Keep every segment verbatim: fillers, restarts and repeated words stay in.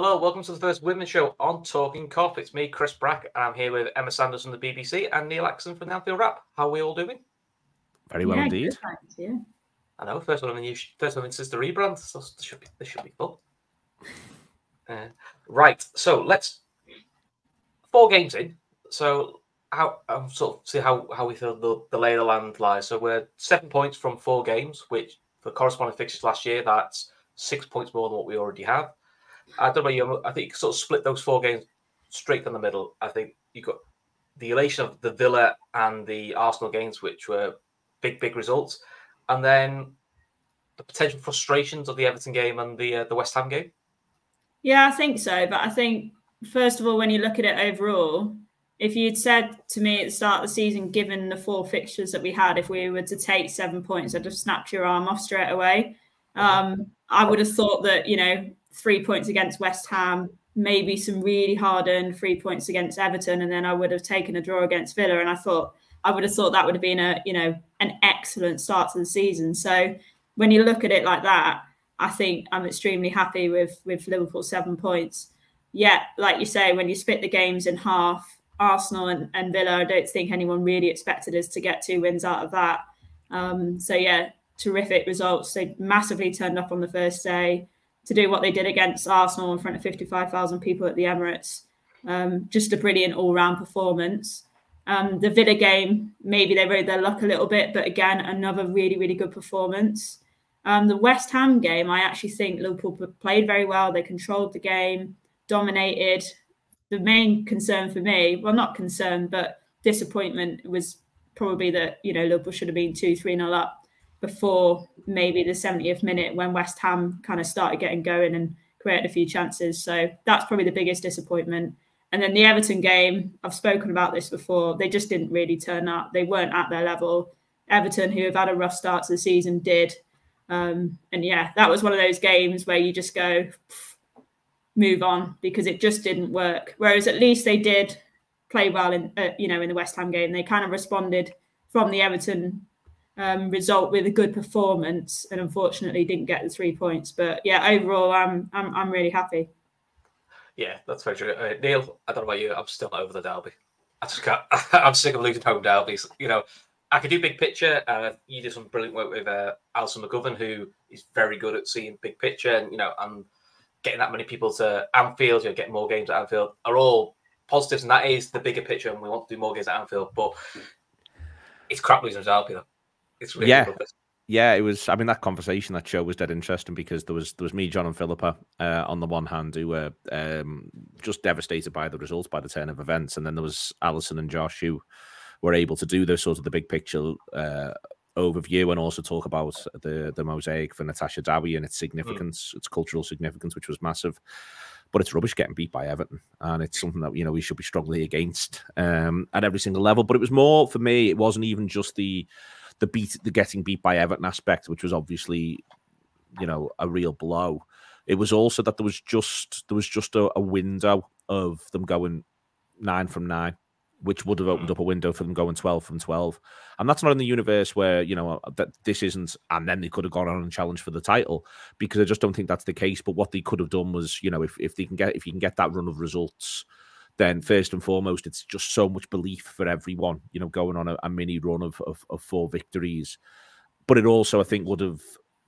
Hello, welcome to the first women's show on Talking Cop. It's me, Chris Brack. I'm here with Emma Sanders from the B B C and Neil Axon from the Anfield Wrap. How are we all doing? Very well yeah, indeed. Thanks, yeah. I know, first one in the first one since the rebrand, so this should be this should be fun. Uh, right, so let's four games in. So how um, sort of see how how we feel the, the lay of the land lies. So we're seven points from four games, which for corresponding fixtures last year, that's six points more than what we already have. I don't know. You, I think you can sort of split those four games straight down the middle. I think you got the elation of the Villa and the Arsenal games, which were big, big results, and then the potential frustrations of the Everton game and the uh, the West Ham game. Yeah, I think so. But I think first of all, when you look at it overall, if you'd said to me at the start of the season, given the four fixtures that we had, if we were to take seven points, I'd have snapped your arm off straight away. Um, I would have thought that, you know, three points against West Ham, maybe some really hard-earned three points against Everton, and then I would have taken a draw against Villa. And I thought I would have thought that would have been a you know an excellent start to the season. So when you look at it like that, I think I'm extremely happy with with Liverpool seven points. Yet, like you say, when you split the games in half, Arsenal and, and Villa, I don't think anyone really expected us to get two wins out of that. Um, so yeah, terrific results. They massively turned up on the first day to do what they did against Arsenal in front of fifty-five thousand people at the Emirates. Um, just a brilliant all-round performance. Um, the Villa game, maybe they rode their luck a little bit, but again, another really, really good performance. Um, the West Ham game, I actually think Liverpool played very well. They controlled the game, dominated. The main concern for me, well, not concern, but disappointment was probably that, you know, Liverpool should have been two three nil up before maybe the seventieth minute when West Ham kind of started getting going and created a few chances. So that's probably the biggest disappointment. And then the Everton game, I've spoken about this before, they just didn't really turn up. They weren't at their level. Everton, who have had a rough start to the season, did. Um, and yeah, that was one of those games where you just go, move on, because it just didn't work. Whereas at least they did play well in, uh, you know, in the West Ham game. They kind of responded from the Everton Um, result with a good performance, and unfortunately didn't get the three points. But yeah, overall, I'm I'm I'm really happy. Yeah, that's very true. Uh, Neil, I don't know about you, I'm still not over the derby. I just can't. I'm sick of losing home derbies. You know, I could do big picture. Uh, you did some brilliant work with uh, Alison McGovern, who is very good at seeing big picture, and you know, and getting that many people to Anfield, you know, get more games at Anfield are all positives, and that is the bigger picture. And we want to do more games at Anfield, but it's crap losing a derby though. It's really yeah, ridiculous. yeah. It was. I mean, that conversation, that show was dead interesting because there was there was me, John, and Philippa uh, on the one hand who were um, just devastated by the results, by the turn of events, and then there was Alison and Josh who were able to do those sort of the big picture uh, overview and also talk about the the mosaic for Natasha Dowie and its significance, mm. its cultural significance, which was massive. But it's rubbish getting beat by Everton, and it's something that you know we should be strongly against um, at every single level. But it was more for me. It wasn't even just the The beat, the getting beat by Everton aspect, which was obviously, you know, a real blow. It was also that there was just there was just a, a window of them going nine from nine, which would have opened up a window for them going twelve from twelve. And that's not in the universe where you know that this isn't. And then they could have gone on and challenged for the title because I just don't think that's the case. But what they could have done was, you know, if if they can get if you can get that run of results, then first and foremost, it's just so much belief for everyone, you know, going on a, a mini run of, of, of four victories. But it also, I think, would have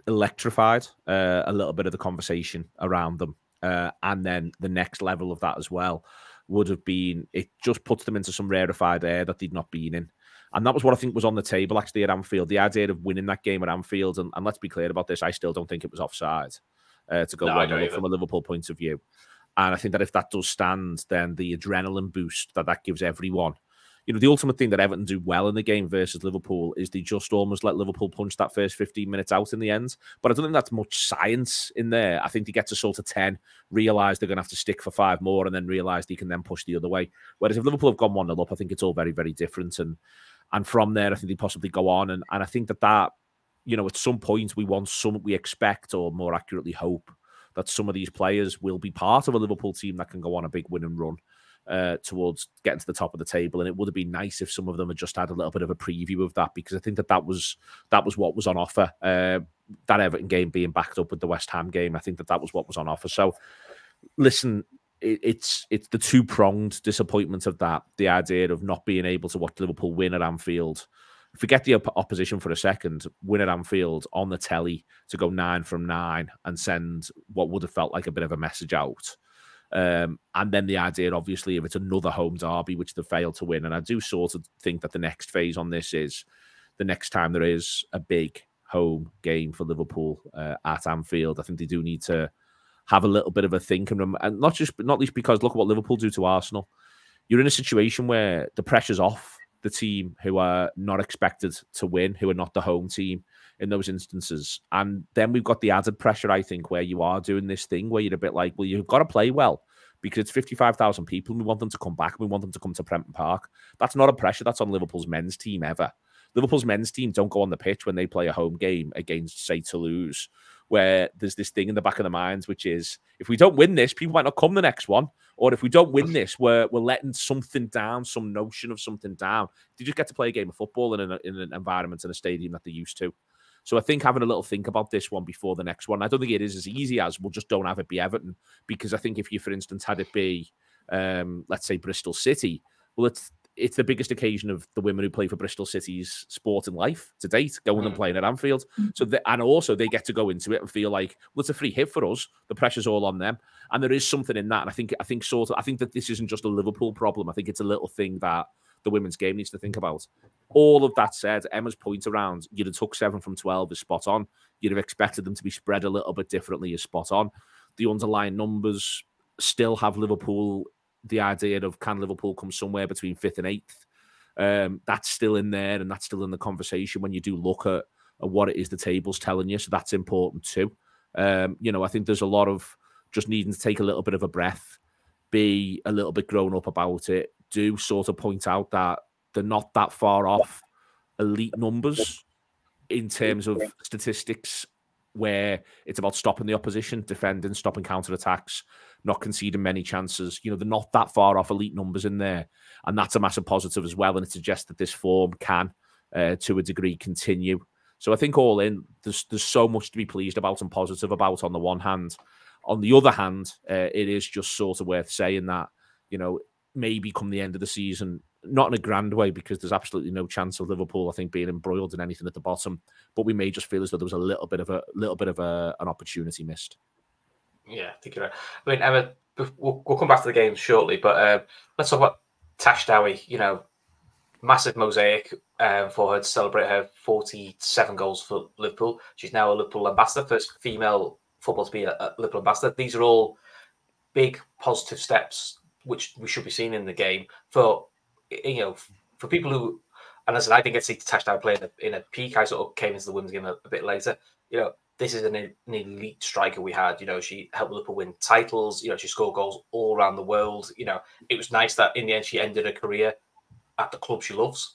electrified uh, a little bit of the conversation around them. Uh, and then the next level of that as well would have been, it just puts them into some rarefied air that they'd not been in. And that was what I think was on the table, actually, at Anfield. The idea of winning that game at Anfield, and, and let's be clear about this, I still don't think it was offside uh, to go no, one nil from a Liverpool point of view. And I think that if that does stand, then the adrenaline boost that that gives everyone. You know, the ultimate thing that Everton do well in the game versus Liverpool is they just almost let Liverpool punch that first fifteen minutes out in the end. But I don't think that's much science in there. I think they get to sort of ten, realise they're going to have to stick for five more, and then realise they can then push the other way. Whereas if Liverpool have gone one nil up, I think it's all very, very different. And and from there, I think they possibly go on. And, and I think that that, you know, at some point we want some, we expect, or more accurately hope, that some of these players will be part of a Liverpool team that can go on a big win and run uh, towards getting to the top of the table. And it would have been nice if some of them had just had a little bit of a preview of that, because I think that that was, that was what was on offer. Uh, that Everton game being backed up with the West Ham game, I think that that was what was on offer. So listen, it, it's it's the two-pronged disappointment of that, the idea of not being able to watch Liverpool win at Anfield. Forget the op opposition for a second, win at Anfield on the telly to go nine from nine and send what would have felt like a bit of a message out. Um, and then the idea, obviously, if it's another home derby, which they failed to win. And I do sort of think that the next phase on this is the next time there is a big home game for Liverpool uh, at Anfield, I think they do need to have a little bit of a think. And, and not just, not least because look what Liverpool do to Arsenal. You're in a situation where the pressure's off the team who are not expected to win, who are not the home team in those instances. And then we've got the added pressure, I think, where you are doing this thing where you're a bit like, well, you've got to play well because it's fifty-five thousand people and we want them to come back. We want them to come to Prenton Park. That's not a pressure that's on Liverpool's men's team ever. Liverpool's men's team don't go on the pitch when they play a home game against, say, Toulouse, where there's this thing in the back of the minds, which is, if we don't win this, people might not come the next one. Or if we don't win this, we're, we're letting something down, some notion of something down. They just get to play a game of football in an, in an environment, in a stadium that they're used to. So I think having a little think about this one before the next one, I don't think it is as easy as we'll just don't have it be Everton. Because I think if you, for instance, had it be, um, let's say, Bristol City, well, it's, it's the biggest occasion of the women who play for Bristol City's sport and life to date, going and playing at Anfield. So, they, and also they get to go into it and feel like, well, it's a free hit for us. The pressure's all on them. And there is something in that. And I think, I think sort of, I think that this isn't just a Liverpool problem. I think it's a little thing that the women's game needs to think about. All of that said, Emma's point around you'd have took seven from twelve is spot on. You'd have expected them to be spread a little bit differently is spot on. The underlying numbers still have Liverpool. The idea of can Liverpool come somewhere between fifth and eighth, um, that's still in there and that's still in the conversation when you do look at, at what it is the table's telling you. So that's important too. Um, you know, I think there's a lot of just needing to take a little bit of a breath, be a little bit grown up about it, do sort of point out that they're not that far off elite numbers in terms of statistics where it's about stopping the opposition, defending, stopping counter-attacks, not conceding many chances. You know, they're not that far off elite numbers in there. And that's a massive positive as well. And it suggests that this form can, uh, to a degree, continue. So I think all in, there's, there's so much to be pleased about and positive about on the one hand. On the other hand, uh, it is just sort of worth saying that, you know, maybe come the end of the season, not in a grand way, because there's absolutely no chance of Liverpool, I think, being embroiled in anything at the bottom. But we may just feel as though there was a little bit of a little bit of a, an opportunity missed. Yeah, I think you're right. I mean, Emma, we'll, we'll come back to the game shortly, but uh, let's talk about Tash Dowie. You know, massive mosaic uh, for her to celebrate her forty-seven goals for Liverpool. She's now a Liverpool ambassador, first female footballer to be a, a Liverpool ambassador. These are all big positive steps which we should be seeing in the game for, you know, for people who, and as I said, I didn't get to see Tash Dowie play in a, in a peak. I sort of came into the women's game a, a bit later. You know, this is an, an elite striker we had. You know, she helped Liverpool win titles. You know, she scored goals all around the world. You know, it was nice that in the end she ended her career at the club she loves.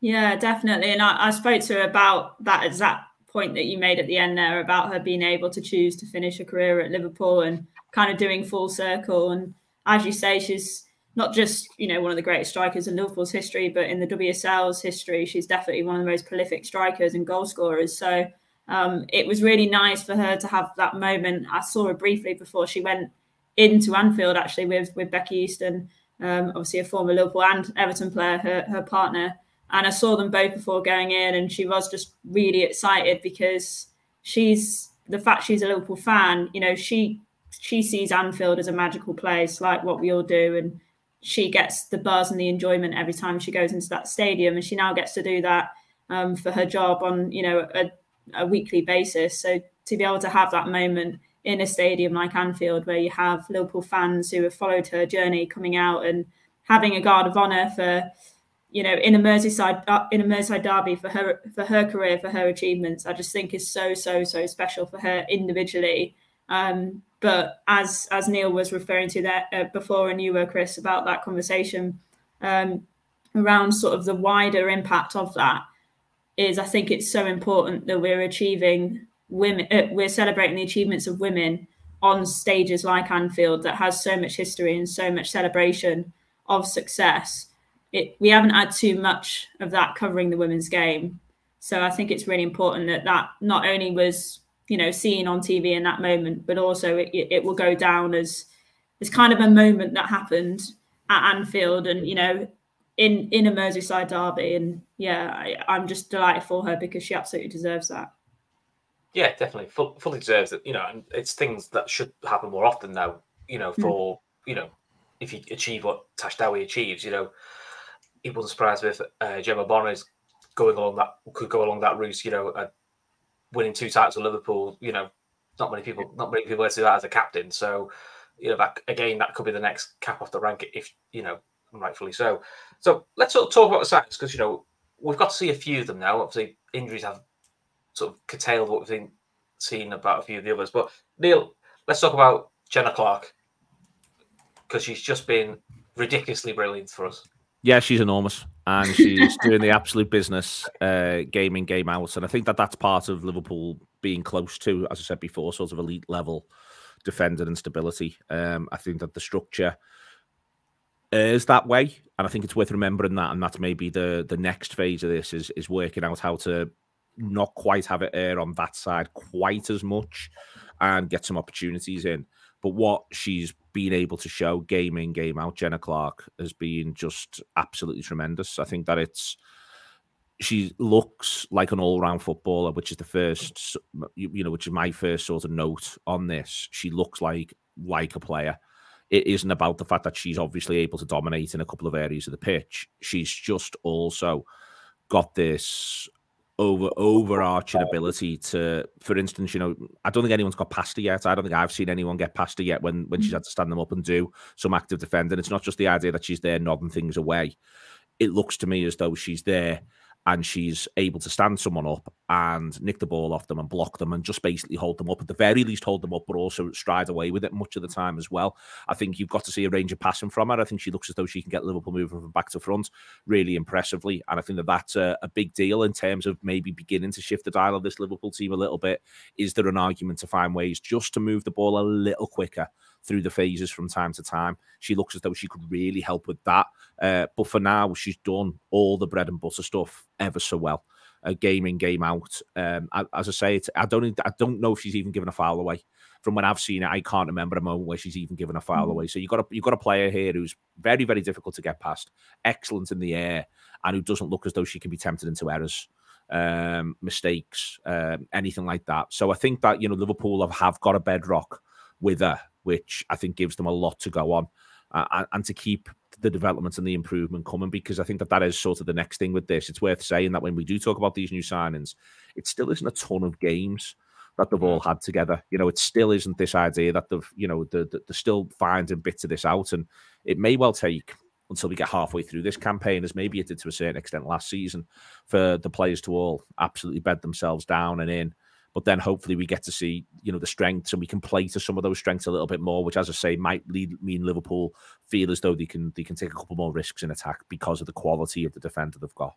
Yeah, definitely. And I, I spoke to her about that exact point that you made at the end there about her being able to choose to finish her career at Liverpool and kind of doing full circle. And as you say, she's not just, you know, one of the greatest strikers in Liverpool's history, but in the W S L's history, she's definitely one of the most prolific strikers and goal scorers. So um, it was really nice for her to have that moment. I saw her briefly before she went into Anfield, actually, with, with Becky Easton, um, obviously a former Liverpool and Everton player, her, her partner. And I saw them both before going in, and she was just really excited because she's, the fact she's a Liverpool fan, you know, she, she sees Anfield as a magical place, like what we all do, and she gets the buzz and the enjoyment every time she goes into that stadium. And she now gets to do that um, for her job on, you know, a, a weekly basis. So to be able to have that moment in a stadium like Anfield, where you have Liverpool fans who have followed her journey coming out and having a guard of honour for, you know, in a Merseyside, in a Merseyside derby for her, for her career, for her achievements, I just think is so, so, so special for her individually. Um, But as as Neil was referring to that uh, before, and you were, Chris, about that conversation um, around sort of the wider impact of that is, I think it's so important that we're achieving women, uh, we're celebrating the achievements of women on stages like Anfield that has so much history and so much celebration of success. It, we haven't had too much of that covering the women's game. So I think it's really important that that not only was, you know, seen on T V in that moment, but also it, it will go down as there's kind of a moment that happened at Anfield, and you know, in in a Merseyside derby, and yeah, I, I'm just delighted for her because she absolutely deserves that. Yeah, definitely, Full, fully deserves it. You know, and it's things that should happen more often now. You know, for mm. you know, if you achieve what Tash Dowie achieves, you know, it wasn't surprised with uh, Gemma Bonner is going along that could go along that route. You know, uh, winning two titles with Liverpool. You know, not many people, not many people do that as a captain. So, you know, that again, that could be the next cap off the rank, if you know, rightfully so. So let's sort of talk about the sacks, because you know we've got to see a few of them now. Obviously, injuries have sort of curtailed what we've seen about a few of the others. But Neil, let's talk about Jenna Clark, because she's just been ridiculously brilliant for us. Yeah, she's enormous, and she's doing the absolute business, uh, game in, game out. And I think that that's part of Liverpool being close to, as I said before, sort of elite level defending and stability. Um, I think that the structure is that way, and I think it's worth remembering that. And that's maybe the the next phase of this is is working out how to not quite have it air on that side quite as much and get some opportunities in. But what she's been able to show game in, game out, Jenna Clark, has been just absolutely tremendous. I think that it's, she looks like an all-round footballer, which is the first, you know, which is my first sort of note on this. She looks like, like a player. It isn't about the fact that she's obviously able to dominate in a couple of areas of the pitch. She's just also got this over overarching ability to, for instance, you know, I don't think anyone's got past her yet. I don't think I've seen anyone get past her yet when, when she's had to stand them up and do some active defending. It's not just the idea that she's there nodding things away. It looks to me as though she's there and she's able to stand someone up and nick the ball off them and block them and just basically hold them up, at the very least hold them up, but also stride away with it much of the time as well. I think you've got to see a range of passing from her. I think she looks as though she can get Liverpool moving from back to front really impressively. And I think that that's a, a big deal in terms of maybe beginning to shift the dial of this Liverpool team a little bit. Is there an argument to find ways just to move the ball a little quicker through the phases from time to time? She looks as though she could really help with that. Uh, but for now, she's done all the bread and butter stuff ever so well. Uh, game in, game out. Um, I, as I say, it's, I don't I don't know if she's even given a foul away. From when I've seen it, I can't remember a moment where she's even given a foul away. So you've got a, you've got a player here who's very, very difficult to get past, excellent in the air, and who doesn't look as though she can be tempted into errors, um, mistakes, um, anything like that. So I think that, you know, Liverpool have, have got a bedrock with her, which I think gives them a lot to go on, uh, and to keep the development and the improvement coming, because I think that that is sort of the next thing with this. It's worth saying that when we do talk about these new signings, it still isn't a ton of games that they've all had together. You know, it still isn't this idea that they've, you know, they're, they're still finding bits of this out, and it may well take until we get halfway through this campaign, as maybe it did to a certain extent last season, for the players to all absolutely bed themselves down and in. But then hopefully we get to see, you know, the strengths, and we can play to some of those strengths a little bit more, which, as I say, might lead, mean Liverpool feel as though they can they can take a couple more risks in attack because of the quality of the defender they've got.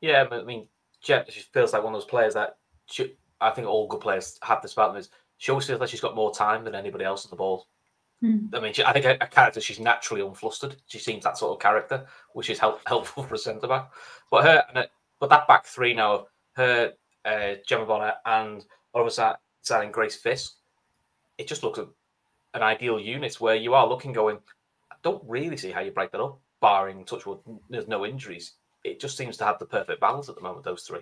Yeah, but I mean, Jen, she feels like one of those players that she, I think all good players have this about them, is she always feels like she's got more time than anybody else at the ball. Mm. I mean, she, I think a, a character, she's naturally unflustered. She seems that sort of character, which is help, helpful for a centre back. But her, but that back three now, her. Uh, Gemma Bonner and Orvisa signing Grace Fisk, it just looks a, an ideal unit where you are looking going, I don't really see how you break that up, barring touchwood, there's no injuries. It just seems to have the perfect balance at the moment, those three.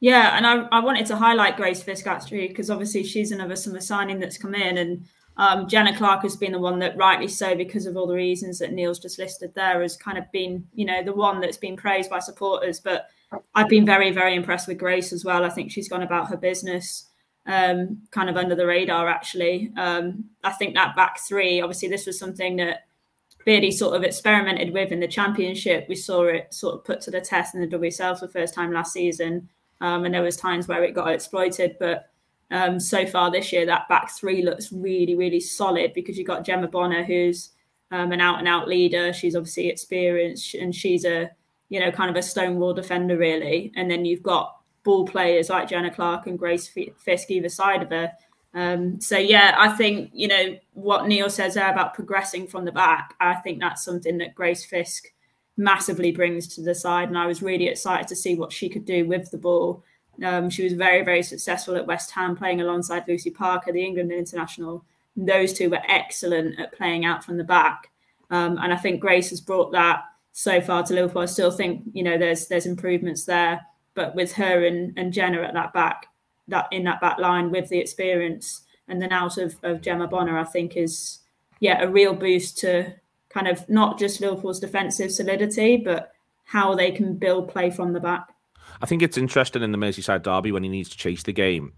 Yeah, and I, I wanted to highlight Grace Fisk actually, because obviously she's another summer signing that's come in, and um, Jenna Clark has been the one that, rightly so, because of all the reasons that Neil's just listed there, has kind of been, you know, the one that's been praised by supporters. But I've been very, very impressed with Grace as well. I think she's gone about her business, um, kind of under the radar, actually. Um, I think that back three, obviously, this was something that Beardy sort of experimented with in the Championship. We saw it sort of put to the test in the W S L for the first time last season. Um, and there was times where it got exploited. But um, so far this year, that back three looks really, really solid, because you've got Gemma Bonner, who's um, an out-and-out leader. She's obviously experienced, and she's a, you know, kind of a stonewall defender, really. And then you've got ball players like Jenna Clark and Grace Fisk either side of her. Um, so, yeah, I think, you know, what Neil says there about progressing from the back, I think that's something that Grace Fisk massively brings to the side. And I was really excited to see what she could do with the ball. Um, she was very, very successful at West Ham, playing alongside Lucy Parker, the England international. those two were excellent at playing out from the back. Um, and I think Grace has brought that so far to Liverpool. I still think, you know, there's there's improvements there. But with her and, and Jenna at that back, that in that back line with the experience and then out of, of Gemma Bonner, I think is, yeah, a real boost to kind of not just Liverpool's defensive solidity, but how they can build play from the back. I think it's interesting in the Merseyside derby when he needs to chase the game,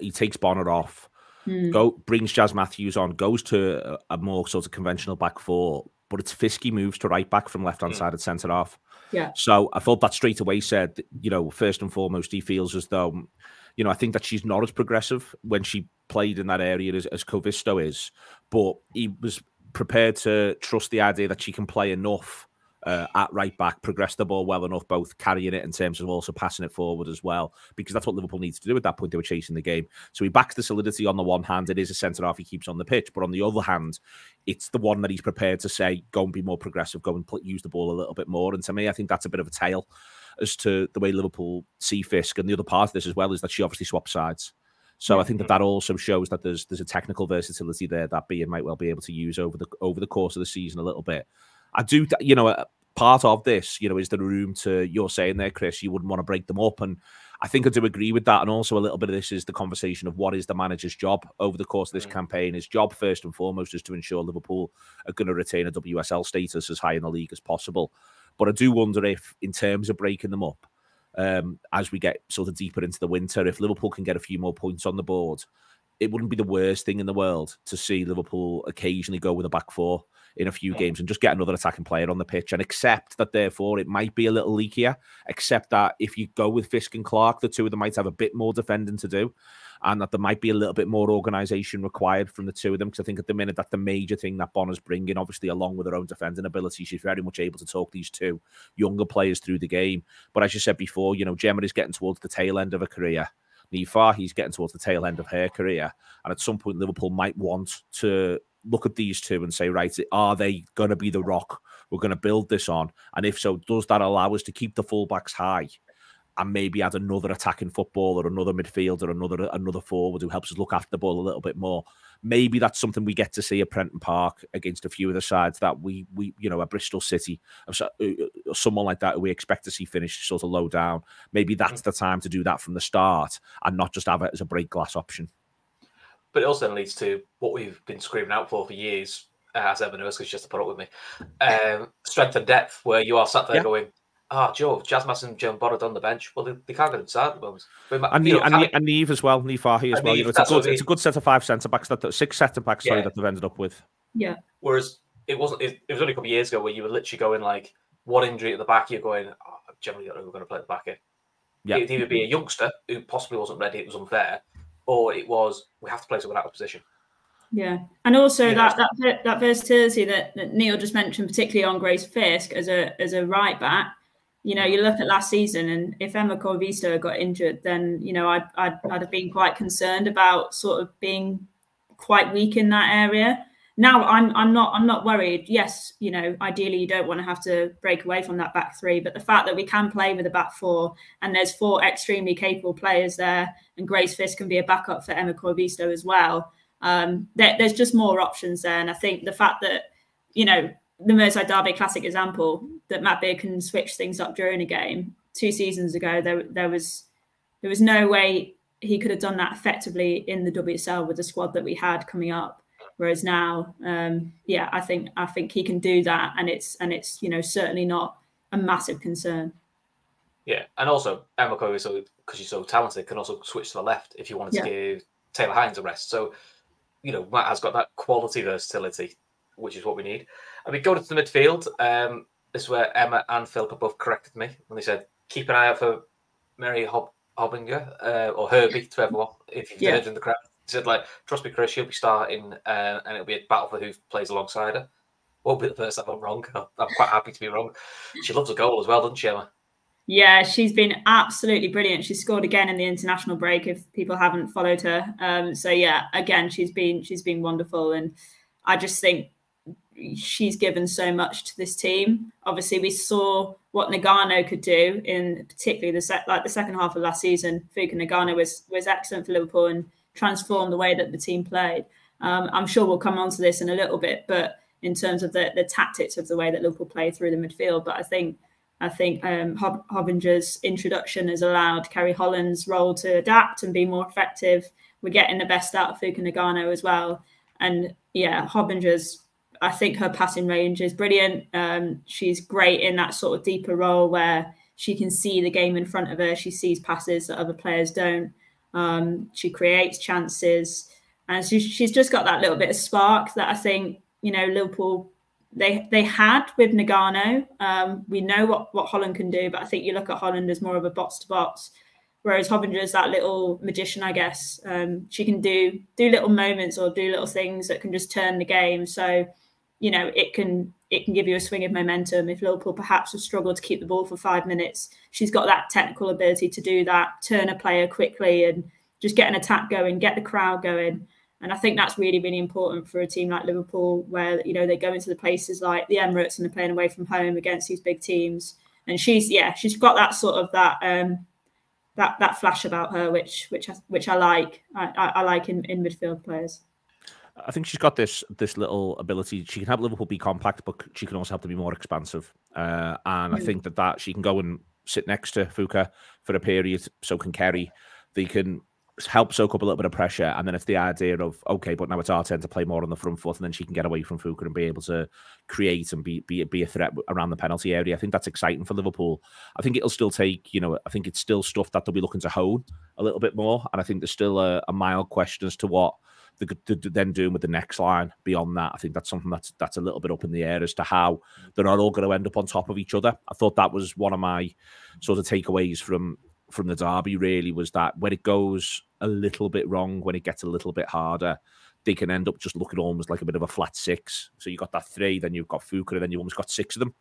he takes Bonner off, mm. go brings Jazz Matthews on, goes to a more sort of conventional back four, but it's Fisky moves to right back from left-hand mm. side and centre-half. Yeah. So I thought that straight away said, you know, first and foremost, he feels as though, you know, I think that she's not as progressive when she played in that area as, as Koivisto is, but he was prepared to trust the idea that she can play enough Uh, at right back, progress the ball well enough, both carrying it in terms of also passing it forward as well, because that's what Liverpool needs to do at that point. They were chasing the game. So he backs the solidity on the one hand. It is a centre-half he keeps on the pitch, but on the other hand, it's the one that he's prepared to say, go and be more progressive, go and put, use the ball a little bit more. And to me, I think that's a bit of a tale as to the way Liverpool see Fisk. And the other part of this as well is that she obviously swapped sides. So I think that that also shows that there's there's a technical versatility there that Bea might well be able to use over the over the course of the season a little bit. I do, you know, part of this, you know, is the room to, you're saying there, Chris, you wouldn't want to break them up. And I think I do agree with that. And also a little bit of this is the conversation of what is the manager's job over the course of this mm. campaign. His job, first and foremost, is to ensure Liverpool are going to retain a W S L status as high in the league as possible. But I do wonder if, in terms of breaking them up, um, as we get sort of deeper into the winter, if Liverpool can get a few more points on the board, it wouldn't be the worst thing in the world to see Liverpool occasionally go with a back four in a few games and just get another attacking player on the pitch and accept that, therefore, it might be a little leakier, accept that if you go with Fisk and Clark, the two of them might have a bit more defending to do and that there might be a little bit more organisation required from the two of them, because I think at the minute that's the major thing that Bonner's bringing, obviously, along with her own defending ability. She's very much able to talk these two younger players through the game. But as you said before, you know, Gemma is getting towards the tail end of her career. Niamh Fahey's getting towards the tail end of her career. And at some point, Liverpool might want to look at these two and say, right, are they going to be the rock we're going to build this on? And if so, does that allow us to keep the fullbacks high and maybe add another attacking footballer, another midfielder, another another forward who helps us look after the ball a little bit more? Maybe that's something we get to see at Prenton Park against a few of the sides that we, we you know, at Bristol City, or someone like that who we expect to see finish sort of low down. Maybe that's the time to do that from the start and not just have it as a break glass option. But it also then leads to what we've been screaming out for for years, as Evan Erskine's just to put up with me, um, strength and depth, where you are sat there yeah. going, ah, oh, Joe, Jazz Madison and Joe Bonner on the bench. Well, they, they can't get inside at the moment. And, you know, and, and Niamh as well, Niamh Fahey as well. Niamh, you know, it's, a good, it's a good set of five centre-backs, that six centre-backs yeah. that they've ended up with. Yeah. Whereas it wasn't. It, it was only a couple of years ago where you were literally going, like, one injury at the back, you're going, oh, I generally don't know who we're going to play at the back here. Yeah. It would either be a youngster who possibly wasn't ready, it was unfair, or it was, we have to play someone out of position. Yeah. And also yeah. that that that versatility that, that Neil just mentioned, particularly on Grace Fisk as a as a right back. You know, you look at last season, and if Emma Koivisto got injured, then, you know, I'd, I'd, I'd have been quite concerned about sort of being quite weak in that area. Now I'm I'm not I'm not worried. Yes, you know, ideally you don't want to have to break away from that back three, but the fact that we can play with a back four and there's four extremely capable players there, and Grace Fisk can be a backup for Emma Koivisto as well. Um, there, there's just more options there, and I think the fact that, you know, the Merseyside derby, classic example that Matt Beard can switch things up during a game. Two seasons ago, there there was there was no way he could have done that effectively in the W S L with the squad that we had coming up. Whereas now, um, yeah, I think I think he can do that, and it's and it's you know, certainly not a massive concern. Yeah, and also Emma Koivisto, so because she's so talented, can also switch to the left if you wanted yeah. to give Taylor Hines a rest. So, you know, Matt has got that quality versatility, which is what we need. I mean, going into the midfield, um, this is where Emma and Philip both corrected me when they said, keep an eye out for Mary Hob Hobbinger, uh, or Herbie, to everyone, if you've yeah. heard in the crowd. She said, like, trust me, Chris, she'll be starting, uh, and it'll be a battle for who plays alongside her. Won't be the first time I'm wrong. I'm quite happy to be wrong. She loves a goal as well, doesn't she, Emma? Yeah, she's been absolutely brilliant. She scored again in the international break, if people haven't followed her. Um, so, yeah, again, she's been she's been wonderful. And I just think she's given so much to this team. Obviously, we saw what Nagano could do in particularly the set, like the second half of last season. Fuka Nagano was was excellent for Liverpool and transformed the way that the team played. Um, I'm sure we'll come on to this in a little bit, but in terms of the, the tactics of the way that Liverpool play through the midfield. But I think I think um, Hob Hobinger's introduction has allowed Kerry Holland's role to adapt and be more effective. We're getting the best out of Fuka Nagano as well. And yeah, Hobinger's, I think her passing range is brilliant. Um, she's great in that sort of deeper role where she can see the game in front of her. She sees passes that other players don't. Um, she creates chances. And she, she's just got that little bit of spark that I think, you know, Liverpool, they they had with Nagano. Um, we know what, what Holland can do, but I think you look at Holland as more of a box-to-box, whereas Hobbinger is that little magician, I guess. Um, she can do do little moments or do little things that can just turn the game. So, you know, it can it can give you a swing of momentum. If Liverpool perhaps have struggled to keep the ball for five minutes, she's got that technical ability to do that, turn a player quickly and just get an attack going, get the crowd going. And I think that's really, really important for a team like Liverpool, where, you know, they go into the places like the Emirates and they're playing away from home against these big teams. And she's, yeah, she's got that sort of that um, that that flash about her, which which I, which I like. I, I like in, in midfield players. I think she's got this this little ability. She can help Liverpool be compact, but she can also help them be more expansive. Uh, and mm. I think that that she can go and sit next to Fuka for a period. So can Kerry. They can help soak up a little bit of pressure, and then it's the idea of, okay, but now it's our turn to play more on the front foot, and then she can get away from Fuka and be able to create and be be, be a threat around the penalty area. I think that's exciting for Liverpool. I think it'll still take, you know, I think it's still stuff that they'll be looking to hone a little bit more, and I think there's still a, a mild question as to what they could then do with the next line beyond that. I think that's something that's, that's a little bit up in the air as to how they're not all going to end up on top of each other. I thought that was one of my sort of takeaways from from the derby, really, was that when it goes a little bit wrong, when it gets a little bit harder, they can end up just looking almost like a bit of a flat six. So you've got that three, then you've got Fuka, and then you've almost got six of them.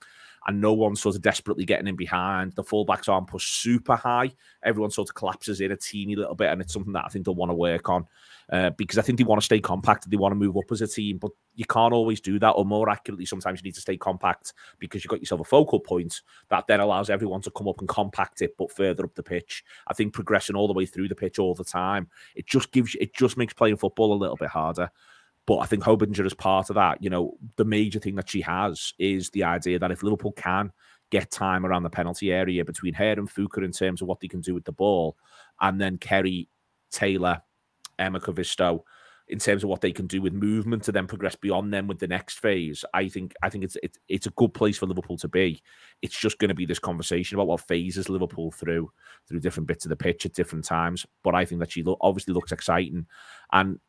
And no one's sort of desperately getting in behind. The fullbacks aren't pushed super high. Everyone sort of collapses in a teeny little bit, and it's something that I think they'll want to work on uh, because I think they want to stay compact. They want to move up as a team, but you can't always do that, or more accurately, sometimes you need to stay compact because you've got yourself a focal point that then allows everyone to come up and compact it, but further up the pitch. I think progressing all the way through the pitch all the time, it just gives you, it just makes playing football a little bit harder. But I think Hobbinger is part of that. You know, the major thing that she has is the idea that if Liverpool can get time around the penalty area between her and Fuka in terms of what they can do with the ball, and then Kerry, Taylor, Emma, Koivisto, in terms of what they can do with movement to then progress beyond them with the next phase, I think I think it's it, it's a good place for Liverpool to be. It's just going to be this conversation about what phases Liverpool through through different bits of the pitch at different times. But I think that she lo- obviously looks exciting, and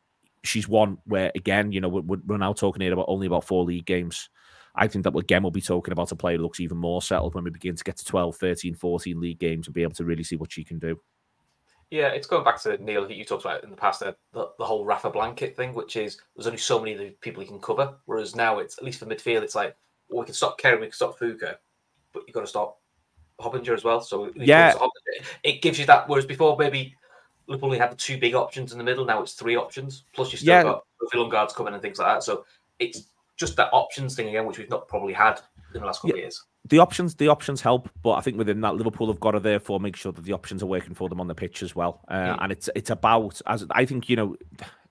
she's one where, again, you know, we're, we're now talking here about only about four league games. I think that again we'll be talking about a player who looks even more settled when we begin to get to twelve, thirteen, fourteen league games and be able to really see what she can do. Yeah, it's going back to, Neil, that you talked about in the past, uh, the, the whole Rafa blanket thing, which is there's only so many of the people you can cover, whereas now it's, at least for midfield, it's like, well, we can stop Kerry, we can stop Fuka, but you've got to stop Hobbinger as well. So yeah, it gives you that, whereas before maybe Liverpool only had two big options in the middle. Now it's three options. Plus, you still yeah. got film guards coming and things like that. So it's just that options thing again, which we've not probably had in the last couple yeah. of years. The options, the options help, but I think within that, Liverpool have got to therefore make sure that the options are working for them on the pitch as well. Uh, yeah. And it's it's about, as I think, you know,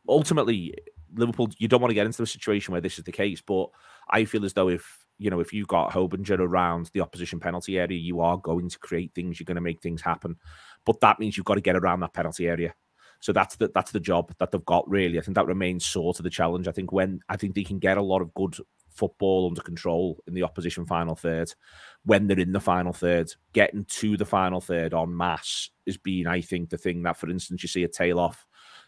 ultimately Liverpool, you don't want to get into a situation where this is the case. But I feel as though if, you know, if you've got Hobbinger around the opposition penalty area, you are going to create things. You're going to make things happen. But that means you've got to get around that penalty area. So that's the, that's the job that they've got, really. I think that remains sort of the challenge. I think when I think they can get a lot of good football under control in the opposition final third, when they're in the final third, getting to the final third en masse has been, I think, the thing that, for instance, you see a tail off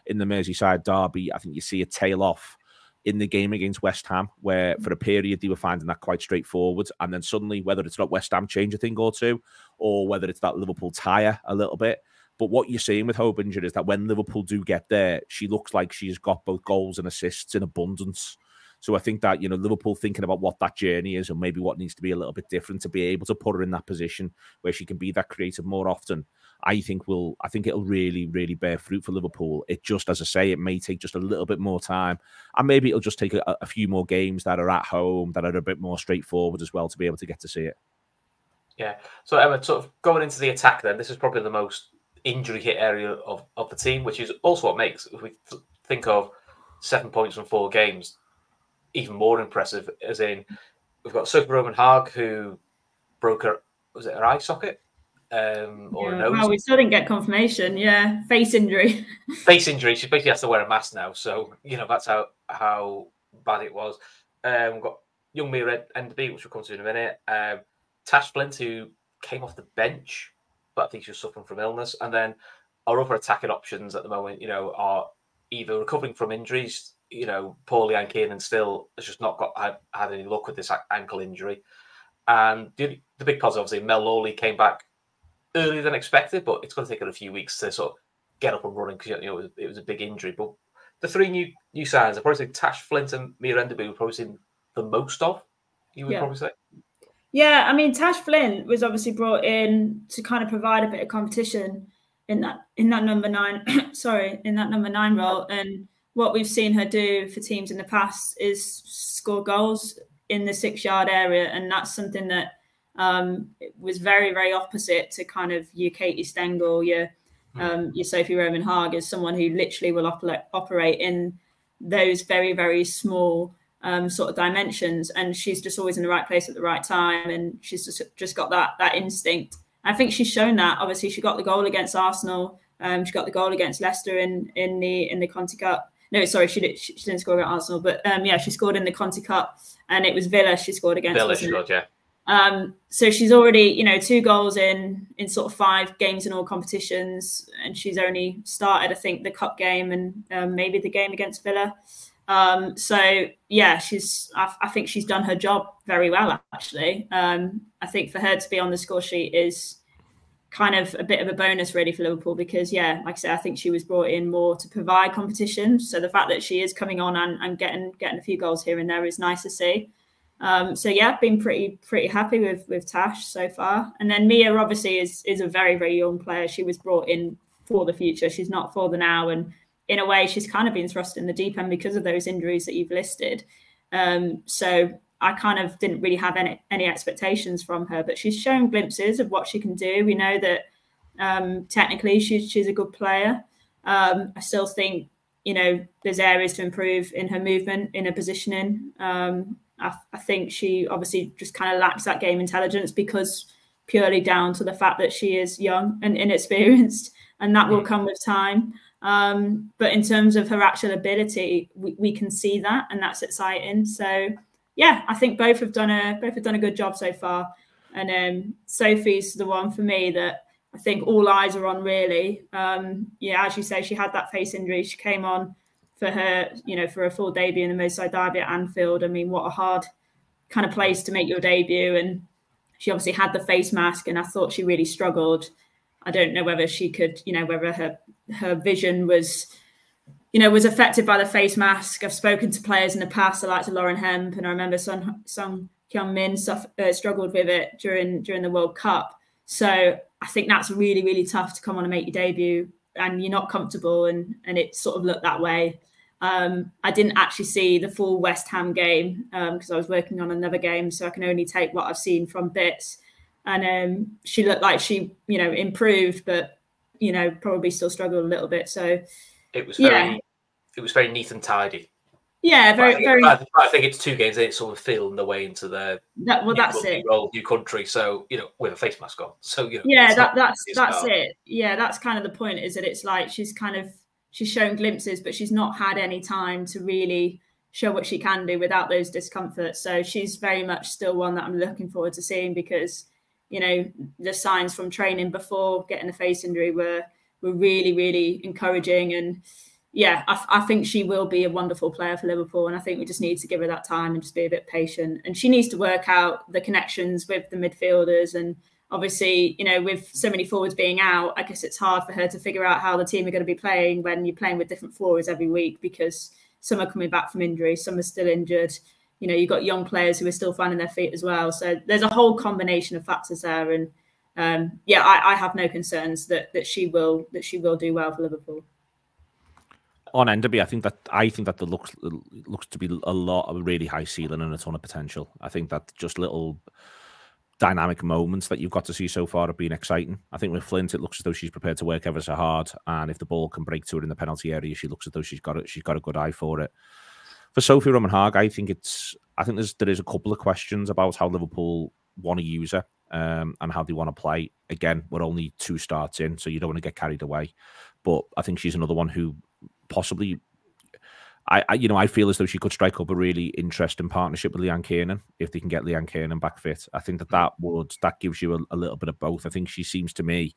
in the Merseyside derby. I think you see a tail off in the game against West Ham, where for a period they were finding that quite straightforward. And then suddenly, whether it's not West Ham change a thing or two, or whether it's that Liverpool tire a little bit. But what you're seeing with Hobbinger is that when Liverpool do get there, she looks like she's got both goals and assists in abundance. So I think that, you know, Liverpool thinking about what that journey is and maybe what needs to be a little bit different to be able to put her in that position where she can be that creative more often. I think will I think it'll really, really bear fruit for Liverpool. It just, as I say, it may take just a little bit more time, and maybe it'll just take a, a few more games that are at home that are a bit more straightforward as well to be able to get to see it. Yeah. So Emma, sort of going into the attack then, this is probably the most injury hit area of, of the team, which is also what makes, if we think of seven points from four games, even more impressive. As in, we've got Sophie Román Haug, who broke her, was it her eye socket? Um, or yeah, a nose? Well, we still didn't get confirmation. Yeah, face injury. Face injury. She basically has to wear a mask now. So, you know, that's how, how bad it was. Um, we've got young Mira Enderby, which we'll come to in a minute. Um, Tash Flint, who came off the bench, but I think she was suffering from illness. And then our other attacking options at the moment, you know, are either recovering from injuries, you know, poor Leanne Kiernan still has just not got had, had any luck with this ankle injury. And the, the big positive, obviously, Mel Lawley came back earlier than expected, but it's going to take her a few weeks to sort of get up and running because, you know, it was, it was a big injury. But the three new new signings, I probably say Tash Flint and Mira Enderby were probably seen the most of, you would yeah. probably say. Yeah, I mean, Tash Flint was obviously brought in to kind of provide a bit of competition in that in that number nine, sorry, in that number nine role. And what we've seen her do for teams in the past is score goals in the six-yard area, and that's something that um, was very, very opposite to kind of your Katie Stengel, your um, your Sophie Román Haug, is someone who literally will op operate in those very, very small Um, sort of dimensions, and she's just always in the right place at the right time, and she's just just got that that instinct. I think she's shown that. Obviously, she got the goal against Arsenal. Um, she got the goal against Leicester in in the in the Conti Cup. No, sorry, she didn't she didn't score against Arsenal, but um, yeah, she scored in the Conti Cup, and it was Villa she scored against. Villa, she scored, yeah. Um, so she's already, you know, two goals in in sort of five games in all competitions, and she's only started, I think, the cup game and um, maybe the game against Villa. Um, so yeah, she's, I, I think she's done her job very well, actually. Um, I think for her to be on the score sheet is kind of a bit of a bonus really for Liverpool, because yeah, like I said, I think she was brought in more to provide competition. So the fact that she is coming on and, and getting, getting a few goals here and there is nice to see. Um, so yeah, I've been pretty, pretty happy with, with Tash so far. And then Mia obviously is, is a very, very young player. She was brought in for the future. She's not for the now. And in a way, she's kind of been thrust in the deep end because of those injuries that you've listed. Um, so I kind of didn't really have any, any expectations from her, but she's shown glimpses of what she can do. We know that um, technically she's, she's a good player. Um, I still think, you know, there's areas to improve in her movement, in her positioning. Um, I, I think she obviously just kind of lacks that game intelligence, because purely down to the fact that she is young and inexperienced, and that will come with time. Um, but in terms of her actual ability, we, we can see that, and that's exciting. So yeah, I think both have done a both have done a good job so far. And um, Sophie's the one for me that I think all eyes are on, really. Um, yeah, as you say, she had that face injury. She came on for her, you know, for a full debut in the Merseyside derby at Anfield. I mean, what a hard kind of place to make your debut. And she obviously had the face mask, and I thought she really struggled. I don't know whether she could, you know, whether her her vision was, you know, was affected by the face mask. I've spoken to players in the past, I like to Lauren Hemp, and I remember Son Sung Kyung Min suffered, uh, struggled with it during during the World Cup. So I think that's really, really tough to come on and make your debut, and you're not comfortable, and and it sort of looked that way. Um, I didn't actually see the full West Ham game because um, I was working on another game, so I can only take what I've seen from bits. And um, she looked like she, you know, improved, but, you know, probably still struggled a little bit. So it was very, yeah. it was very neat and tidy. Yeah, very, I think, very. I think, I think it's two games that it's sort of feeling the way into the that, well, that's it. Role, new country. So, you know, with a face mask on. So you know, yeah, that, that's that's hard. It. Yeah, that's kind of the point. Is that it's like she's kind of she's shown glimpses, but she's not had any time to really show what she can do without those discomforts. So she's very much still one that I'm looking forward to seeing, because, you know, the signs from training before getting the face injury were were really, really encouraging. And yeah, I, I think she will be a wonderful player for Liverpool. And I think we just need to give her that time and just be a bit patient. And she needs to work out the connections with the midfielders. And obviously, you know, with so many forwards being out, I guess it's hard for her to figure out how the team are going to be playing when you're playing with different forwards every week, because some are coming back from injury, some are still injured. You know, you've got young players who are still finding their feet as well. So there's a whole combination of factors there. And um, yeah, I, I have no concerns that that she will that she will do well for Liverpool. On Enderby, I think that I think that there looks looks to be a lot of really high ceiling and a ton of potential. I think that just little dynamic moments that you've got to see so far have been exciting. I think with Flint, it looks as though she's prepared to work ever so hard, and if the ball can break to her in the penalty area, she looks as though she's got it. She's got a good eye for it. For Sophie Román Haug, I think it's. I think there's there is a couple of questions about how Liverpool want to use her um, and how they want to play. Again, we're only two starts in, so you don't want to get carried away. But I think she's another one who possibly. I, I, you know, I feel as though she could strike up a really interesting partnership with Leanne Kiernan if they can get Leanne Kiernan back fit. I think that that would that gives you a, a little bit of both. I think she seems to me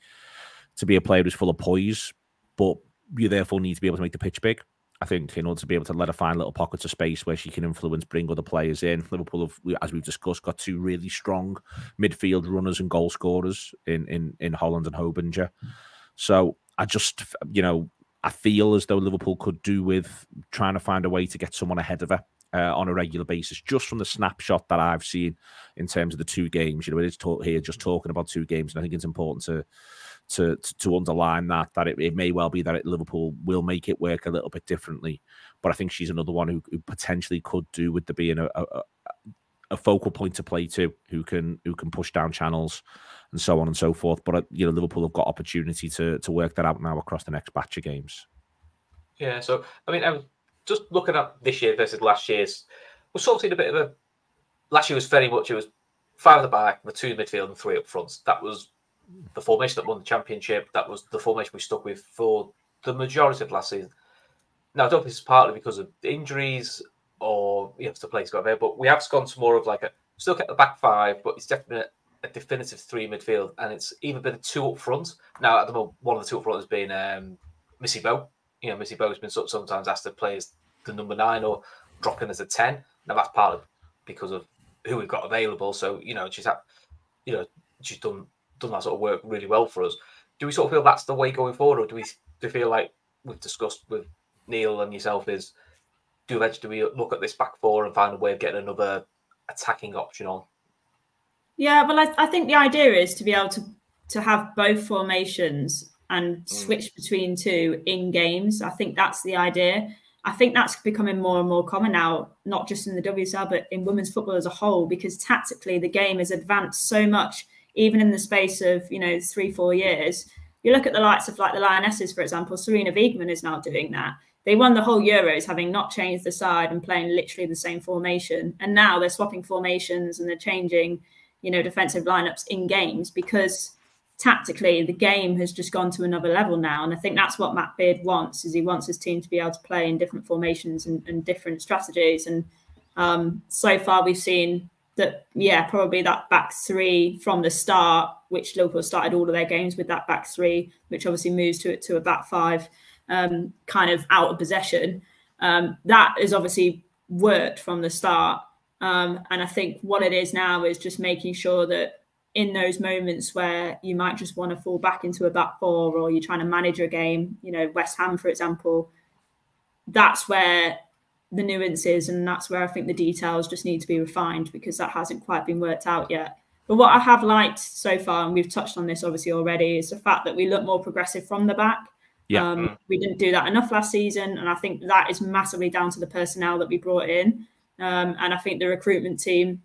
to be a player who's full of poise, but you therefore need to be able to make the pitch big. I think in order to be able to let her find little pockets of space where she can influence, bring other players in. Liverpool have, as we've discussed, got two really strong midfield runners and goal scorers in in in Holland and Hobbinger. So I just, you know. I feel as though Liverpool could do with trying to find a way to get someone ahead of her uh, on a regular basis, just from the snapshot that I've seen in terms of the two games. You know, it is talk here just talking about two games, and I think it's important to to to underline that that it, it may well be that it, Liverpool will make it work a little bit differently. But I think she's another one who, who potentially could do with the being a, a, a focal point to play to, who can who can push down channels and so on and so forth. But, you know, Liverpool have got opportunity to to work that out now across the next batch of games. Yeah, so, I mean, I was just looking at this year versus last year's. We're sort of seeing a bit of a... Last year was very much, it was five at the back, with two in midfield and three up front. That was the formation that won the championship. That was the formation we stuck with for the majority of last season. Now, I don't think it's partly because of injuries or, you know, the players got there, but we have gone to more of like a... Still kept the back five, but it's definitely... a definitive three midfield, and it's even been a two up front. Now, at the moment, one of the two up front has been um, Missy Bowe. You know, Missy Bowe has been sometimes asked to play as the number nine or dropping as a ten. Now, that's partly because of who we've got available. So, you know, she's had, you know, she's done done that sort of work really well for us. Do we sort of feel that's the way going forward, or do we do we feel like we've discussed with Neil and yourself is do we, do we look at this back four and find a way of getting another attacking option on? Yeah, well, I, I think the idea is to be able to, to have both formations and switch between two in games. I think that's the idea. I think that's becoming more and more common now, not just in the W S L, but in women's football as a whole, because tactically the game has advanced so much, even in the space of, you know, three, four years. You look at the likes of like the Lionesses, for example, Serena Wiegmann is now doing that. They won the whole Euros having not changed the side and playing literally the same formation. And now they're swapping formations and they're changing, you know, defensive lineups in games, because tactically the game has just gone to another level now. And I think that's what Matt Beard wants, is he wants his team to be able to play in different formations and, and different strategies. And um, so far we've seen that, yeah, probably that back three from the start, which Liverpool started all of their games with that back three, which obviously moves to, to a back five um, kind of out of possession. Um, that has obviously worked from the start. Um, and I think what it is now is just making sure that in those moments where you might just want to fall back into a back four, or you're trying to manage your game, you know, West Ham, for example, that's where the nuance is. And that's where I think the details just need to be refined, because that hasn't quite been worked out yet. But what I have liked so far, and we've touched on this obviously already, is the fact that we look more progressive from the back. Yeah. Um, we didn't do that enough last season. And I think that is massively down to the personnel that we brought in. Um, and I think the recruitment team,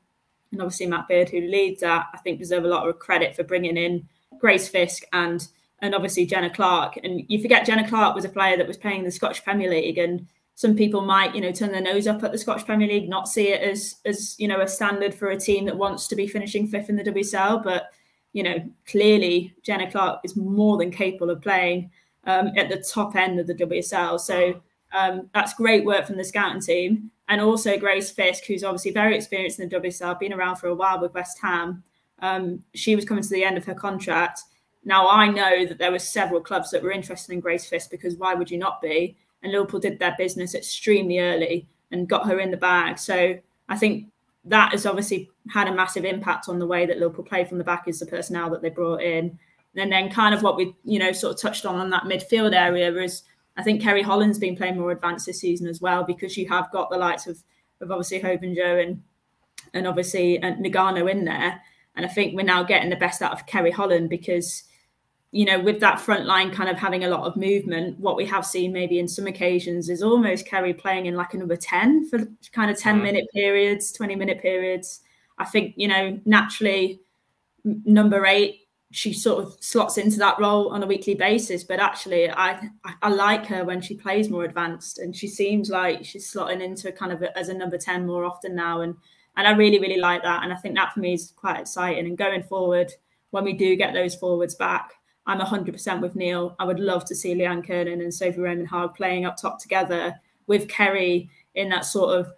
and obviously Matt Beard, who leads that, I think deserve a lot of credit for bringing in Grace Fisk and and obviously Jenna Clark. And you forget Jenna Clark was a player that was playing the Scottish Premier League, and some people might, you know, turn their nose up at the Scottish Premier League, not see it as as you know a standard for a team that wants to be finishing fifth in the W S L. But you know, clearly Jenna Clark is more than capable of playing um, at the top end of the W S L. So um, that's great work from the scouting team. And also Grace Fisk, who's obviously very experienced in the W S L, been around for a while with West Ham. Um, she was coming to the end of her contract. Now, I know that there were several clubs that were interested in Grace Fisk, because why would you not be? And Liverpool did their business extremely early and got her in the bag. So I think that has obviously had a massive impact on the way that Liverpool played from the back, is the personnel that they brought in. And then kind of what we, you know, sort of touched on on that midfield area is, I think Kerry Holland's been playing more advanced this season as well, because you have got the likes of, of obviously Hobbinger and and obviously Nagano in there. And I think we're now getting the best out of Kerry Holland because, you know, with that front line kind of having a lot of movement, what we have seen maybe in some occasions is almost Kerry playing in like a number ten for kind of ten minute periods, twenty minute periods. I think, you know, naturally number eight, she sort of slots into that role on a weekly basis. But actually, I I like her when she plays more advanced, and she seems like she's slotting into kind of a, as a number ten more often now. And and I really, really like that. And I think that for me is quite exciting. And going forward, when we do get those forwards back, I'm one hundred percent with Neil. I would love to see Leanne Kiernan and Sophie Román Haug playing up top together with Kerry in that sort of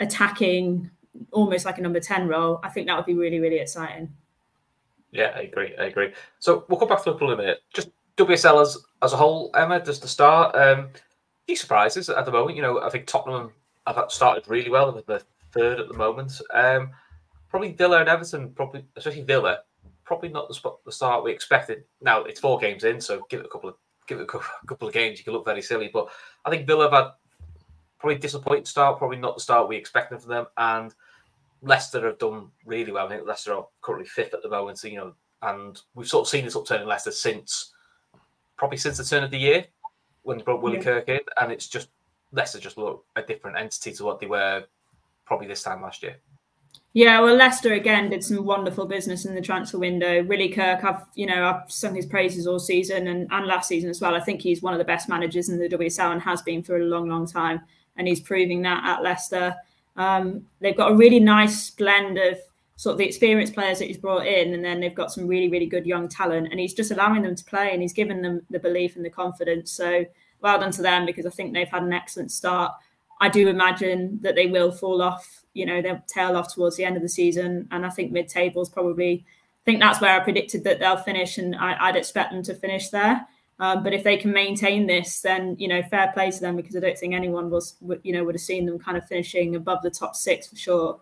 attacking, almost like a number ten role. I think that would be really, really exciting. Yeah, I agree. I agree. So we'll come back to Liverpool in a minute. Just W S L as, as a whole, Emma, just to start. Um, few surprises at the moment. You know, I think Tottenham have started really well with the third at the moment. Um, probably Villa and Everton, probably especially Villa, probably not the, spot, the start we expected. Now it's four games in, so give it a couple of give it a couple of games. You can look very silly, but I think Villa have had probably a disappointing start. Probably not the start we expected from them, and Leicester have done really well. I think Leicester are currently fifth at the moment, so, you know, and we've sort of seen this upturn in Leicester since, probably since the turn of the year when they brought Willie yeah. Kirk in, and it's just, Leicester just look a different entity to what they were probably this time last year. Yeah, well, Leicester, again, did some wonderful business in the transfer window. Willie Kirk, I've, you know, I've sung his praises all season and, and last season as well. I think he's one of the best managers in the W S L and has been for a long, long time, and he's proving that at Leicester. Um, they've got a really nice blend of sort of the experienced players that he's brought in, and then they've got some really, really good young talent, and he's just allowing them to play, and he's given them the belief and the confidence. So well done to them, because I think they've had an excellent start. I do imagine that they will fall off, you know, they'll tail off towards the end of the season, and I think mid-table's probably, I think that's where I predicted that they'll finish, and I, I'd expect them to finish there. Um, but if they can maintain this, then, you know, fair play to them, because I don't think anyone was, you know, would have seen them kind of finishing above the top six for sure.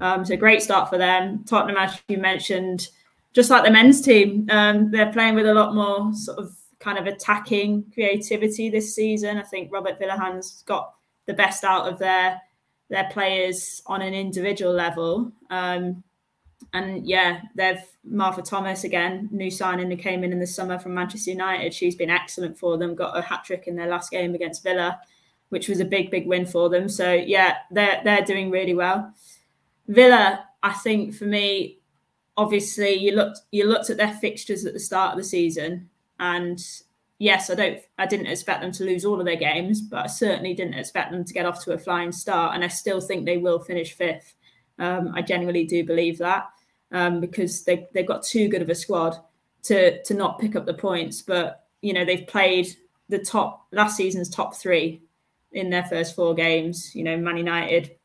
Um, so great start for them. Tottenham, as you mentioned, just like the men's team, um, they're playing with a lot more sort of kind of attacking creativity this season. I think Robert Villahan's got the best out of their their players on an individual level. Um, And yeah, they've Martha Thomas, again, new signing who came in in the summer from Manchester United. She's been excellent for them, got a hat trick in their last game against Villa, which was a big, big win for them. So yeah, they're, they're doing really well. Villa, I think for me, obviously you looked, you looked at their fixtures at the start of the season, and yes, I don't, I didn't expect them to lose all of their games, but I certainly didn't expect them to get off to a flying start. And I still think they will finish fifth. Um, I genuinely do believe that, um, because they, they've got too good of a squad to to not pick up the points. But, you know, they've played the top last season's top three in their first four games. You know, Man United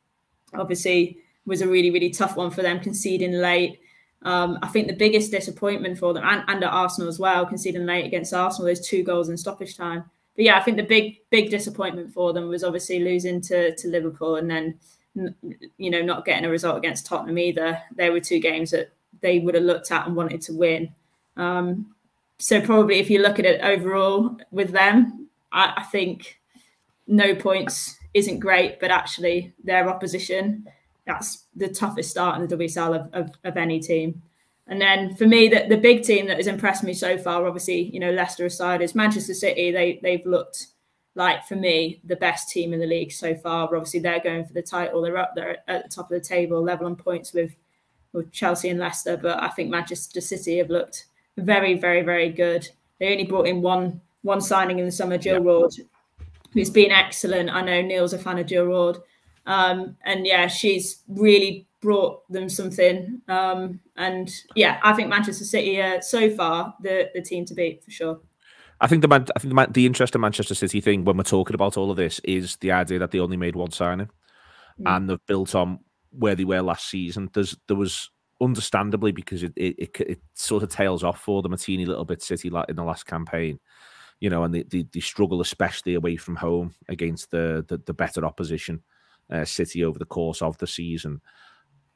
obviously was a really, really tough one for them, conceding late. Um, I think the biggest disappointment for them, and, and at Arsenal as well, conceding late against Arsenal, those two goals in stoppage time. But yeah, I think the big, big disappointment for them was obviously losing to, to Liverpool, and then, you know, not getting a result against Tottenham either. There were two games that they would have looked at and wanted to win. Um, so probably if you look at it overall with them, I, I think no points isn't great, but actually their opposition, that's the toughest start in the W S L of, of, of any team. And then for me, the, the big team that has impressed me so far, obviously, you know, Leicester aside, is Manchester City. They, they've looked, like, for me, the best team in the league so far. Obviously, they're going for the title. They're up there at the top of the table, level on points with, with Chelsea and Leicester. But I think Manchester City have looked very, very, very good. They only brought in one one signing in the summer, Jill yeah. Ward, who's been excellent. I know Neil's a fan of Jill Ward. Um, and, yeah, she's really brought them something. Um, and, yeah, I think Manchester City are, so far, the, the team to beat for sure. I think the man, I think the, the interest in Manchester City thing when we're talking about all of this is the idea that they only made one signing, mm. and they've built on where they were last season. There's there was understandably, because it it, it it sort of tails off for them a teeny little bit, City, in the last campaign, you know, and they they, they struggle especially away from home against the the, the better opposition, uh, City, over the course of the season.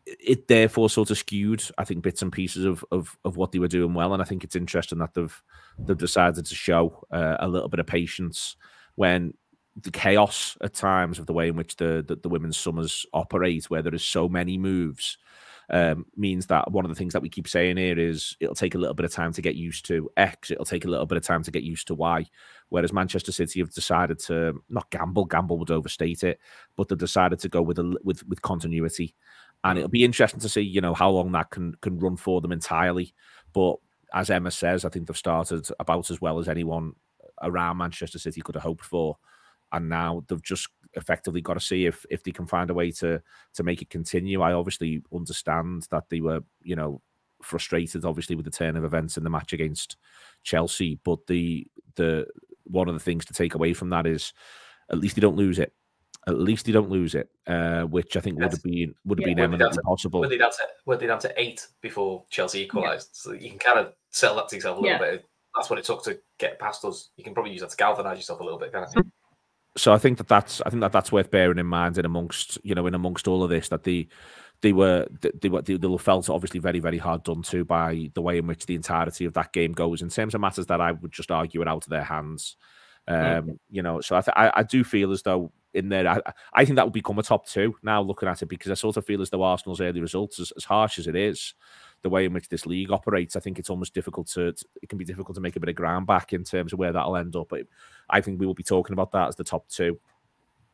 It therefore sort of skewed, I think, bits and pieces of, of of what they were doing well, and I think it's interesting that they've they've decided to show uh, a little bit of patience when the chaos at times of the way in which the the, the women's summers operate, where there is so many moves, um, means that one of the things that we keep saying here is it'll take a little bit of time to get used to X, it'll take a little bit of time to get used to Y. Whereas Manchester City have decided to not gamble, gamble would overstate it, but they've decided to go with a, with with continuity. And it'll be interesting to see, you know, how long that can can run for them entirely. But as Emma says, I think they've started about as well as anyone around Manchester City could have hoped for. And now they've just effectively got to see if if they can find a way to to make it continue. I obviously understand that they were, you know, frustrated, obviously, with the turn of events in the match against Chelsea. But the the one of the things to take away from that is at least they don't lose it. At least they don't lose it, uh, which I think that's, would have been would have yeah, been eminently possible. Were they down to were they down to eight before Chelsea equalised? Yeah. So you can kind of sell that to yourself a little yeah. bit. That's what it took to get past us. You can probably use that to galvanise yourself a little bit, can't you? So I think that that's I think that that's worth bearing in mind in amongst you know in amongst all of this, that the they were they were they, they felt obviously very very hard done to by the way in which the entirety of that game goes in terms of matters that I would just argue are out of their hands. Um, mm-hmm. You know, so I, th I I do feel as though in there, I, I think that would become a top two now looking at it, because I sort of feel as though Arsenal's early results, as, as harsh as it is, the way in which this league operates, I think it's almost difficult to, to it can be difficult to make a bit of ground back in terms of where that'll end up. But I think we will be talking about that as the top two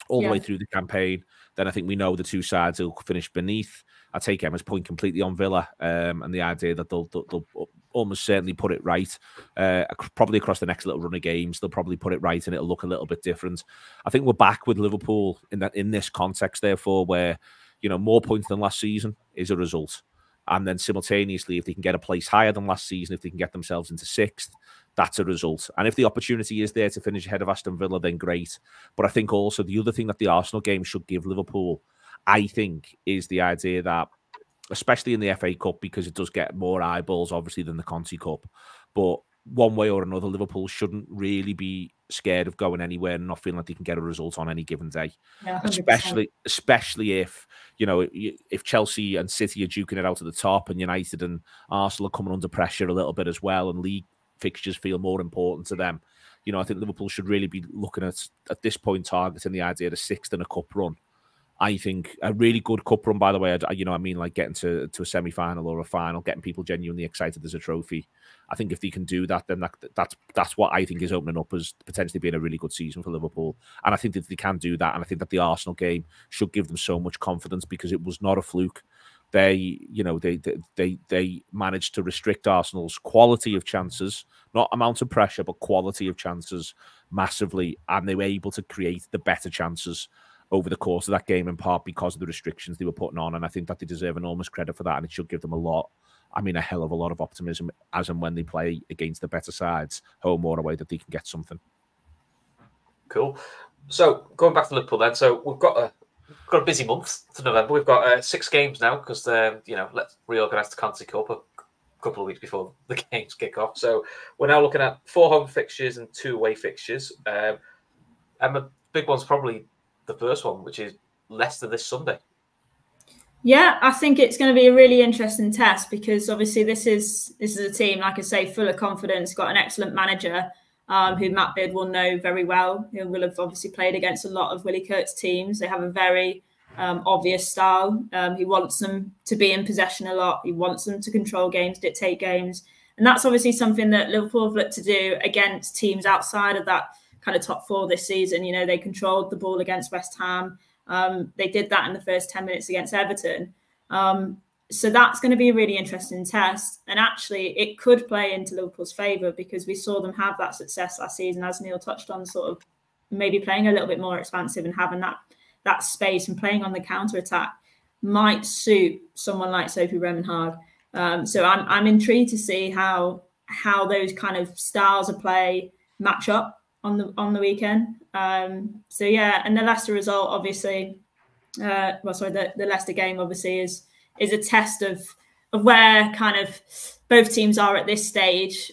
all yeah. the way through the campaign. Then I think we know the two sides will finish beneath. I take Emma's point completely on Villa um, and the idea that they'll, they'll, they'll almost certainly put it right. Uh, probably across the next little run of games, they'll probably put it right and it'll look a little bit different. I think we're back with Liverpool in that in this context, therefore, where you know more points than last season is a result. And then simultaneously, if they can get a place higher than last season, if they can get themselves into sixth, that's a result. And if the opportunity is there to finish ahead of Aston Villa, then great. But I think also the other thing that the Arsenal game should give Liverpool, I think, is the idea that, especially in the F A Cup, because it does get more eyeballs, obviously, than the Conti Cup. But one way or another, Liverpool shouldn't really be scared of going anywhere and not feeling like they can get a result on any given day. Yeah, especially especially if, you know, if Chelsea and City are duking it out at the top and United and Arsenal are coming under pressure a little bit as well, and league fixtures feel more important to them. You know, I think Liverpool should really be looking at, at this point, targeting the idea of a sixth and a cup run. I think a really good cup run, by the way, you know, I mean, like getting to, to a semi-final or a final, getting people genuinely excited as a trophy. I think if they can do that, then that, that's that's what I think is opening up as potentially being a really good season for Liverpool. And I think that they can do that. And I think that the Arsenal game should give them so much confidence, because it was not a fluke. They, you know, they they they, they managed to restrict Arsenal's quality of chances, not amount of pressure, but quality of chances massively. And they were able to create the better chances over the course of that game, in part because of the restrictions they were putting on. And I think that they deserve enormous credit for that. And it should give them a lot, I mean, a hell of a lot of optimism as and when they play against the better sides, home or away, that they can get something. Cool. So going back to Liverpool then, so we've got a, we've got a busy month to November. We've got uh, six games now, because, you know, let's reorganise the Conti Cup a couple of weeks before the games kick off. So we're now looking at four home fixtures and two away fixtures. Um, and the big one's probably the first one, which is Leicester this Sunday. Yeah, I think it's going to be a really interesting test, because obviously this is this is a team, like I say, full of confidence, got an excellent manager um, who Matt Beard will know very well, who will have obviously played against a lot of Willie Kirk's teams. They have a very um, obvious style. Um, he wants them to be in possession a lot. He wants them to control games, dictate games. And that's obviously something that Liverpool have looked to do against teams outside of that kind of top four this season. You know, they controlled the ball against West Ham. Um, they did that in the first ten minutes against Everton. Um, so that's going to be a really interesting test. And actually, it could play into Liverpool's favour, because we saw them have that success last season, as Neil touched on, sort of maybe playing a little bit more expansive and having that, that space and playing on the counter-attack might suit someone like Sophie Román Haug. Um, so I'm, I'm intrigued to see how, how those kind of styles of play match up on the on the weekend. Um, so yeah, and the Leicester result, obviously, uh, well, sorry, the, the Leicester game obviously is is a test of of where kind of both teams are at this stage.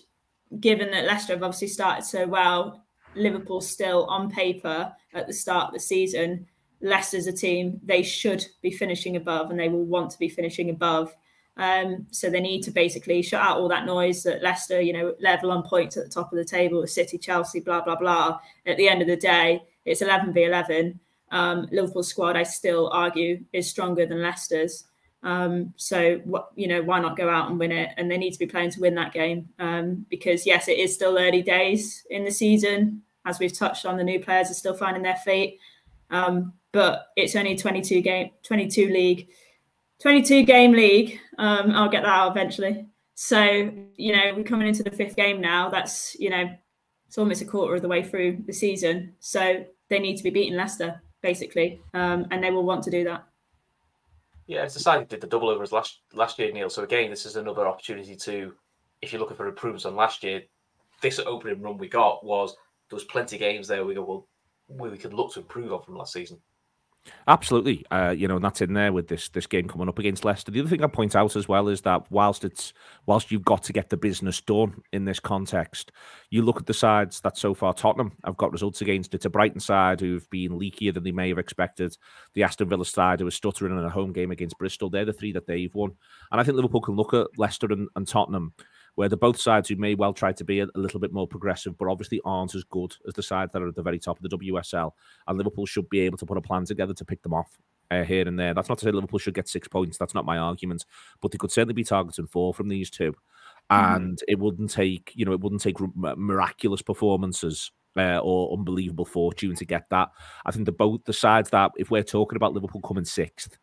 Given that Leicester have obviously started so well, Liverpool still on paper at the start of the season. Leicester's a team they should be finishing above, and they will want to be finishing above. Um, so they need to basically shut out all that noise that Leicester, you know, level on points at the top of the table with City, Chelsea, blah, blah, blah. At the end of the day, it's eleven v eleven. Um, Liverpool's squad, I still argue, is stronger than Leicester's. Um, so, what, you know, why not go out and win it? And they need to be playing to win that game, um, because, yes, it is still early days in the season. As we've touched on, the new players are still finding their feet. Um, but it's only twenty-two game, twenty-two league twenty-two game league. Um, I'll get that out eventually. So, you know, we're coming into the fifth game now. That's, you know, it's almost a quarter of the way through the season. So they need to be beating Leicester, basically. Um, and they will want to do that. Yeah, it's the side that did the double overs last, last year, Neil. So again, this is another opportunity to, if you're looking for improvements on last year, this opening run we got was, there was plenty of games there we go, well, where we could look to improve on from last season. Absolutely. Uh, you know, and that's in there with this this game coming up against Leicester. The other thing I point out as well is that whilst it's whilst you've got to get the business done in this context, you look at the sides that so far Tottenham have got results against. It's a Brighton side who've been leakier than they may have expected. The Aston Villa side who was stuttering in a home game against Bristol. They're the three that they've won. And I think Liverpool can look at Leicester and, and Tottenham, where they're both sides who may well try to be a, a little bit more progressive, but obviously aren't as good as the sides that are at the very top of the W S L. And Liverpool should be able to put a plan together to pick them off uh, here and there. That's not to say Liverpool should get six points. That's not my argument. But they could certainly be targeting four from these two. Mm. And it wouldn't take, you know, it wouldn't take miraculous performances uh, or unbelievable fortune to get that. I think the both the sides that, if we're talking about Liverpool coming sixth,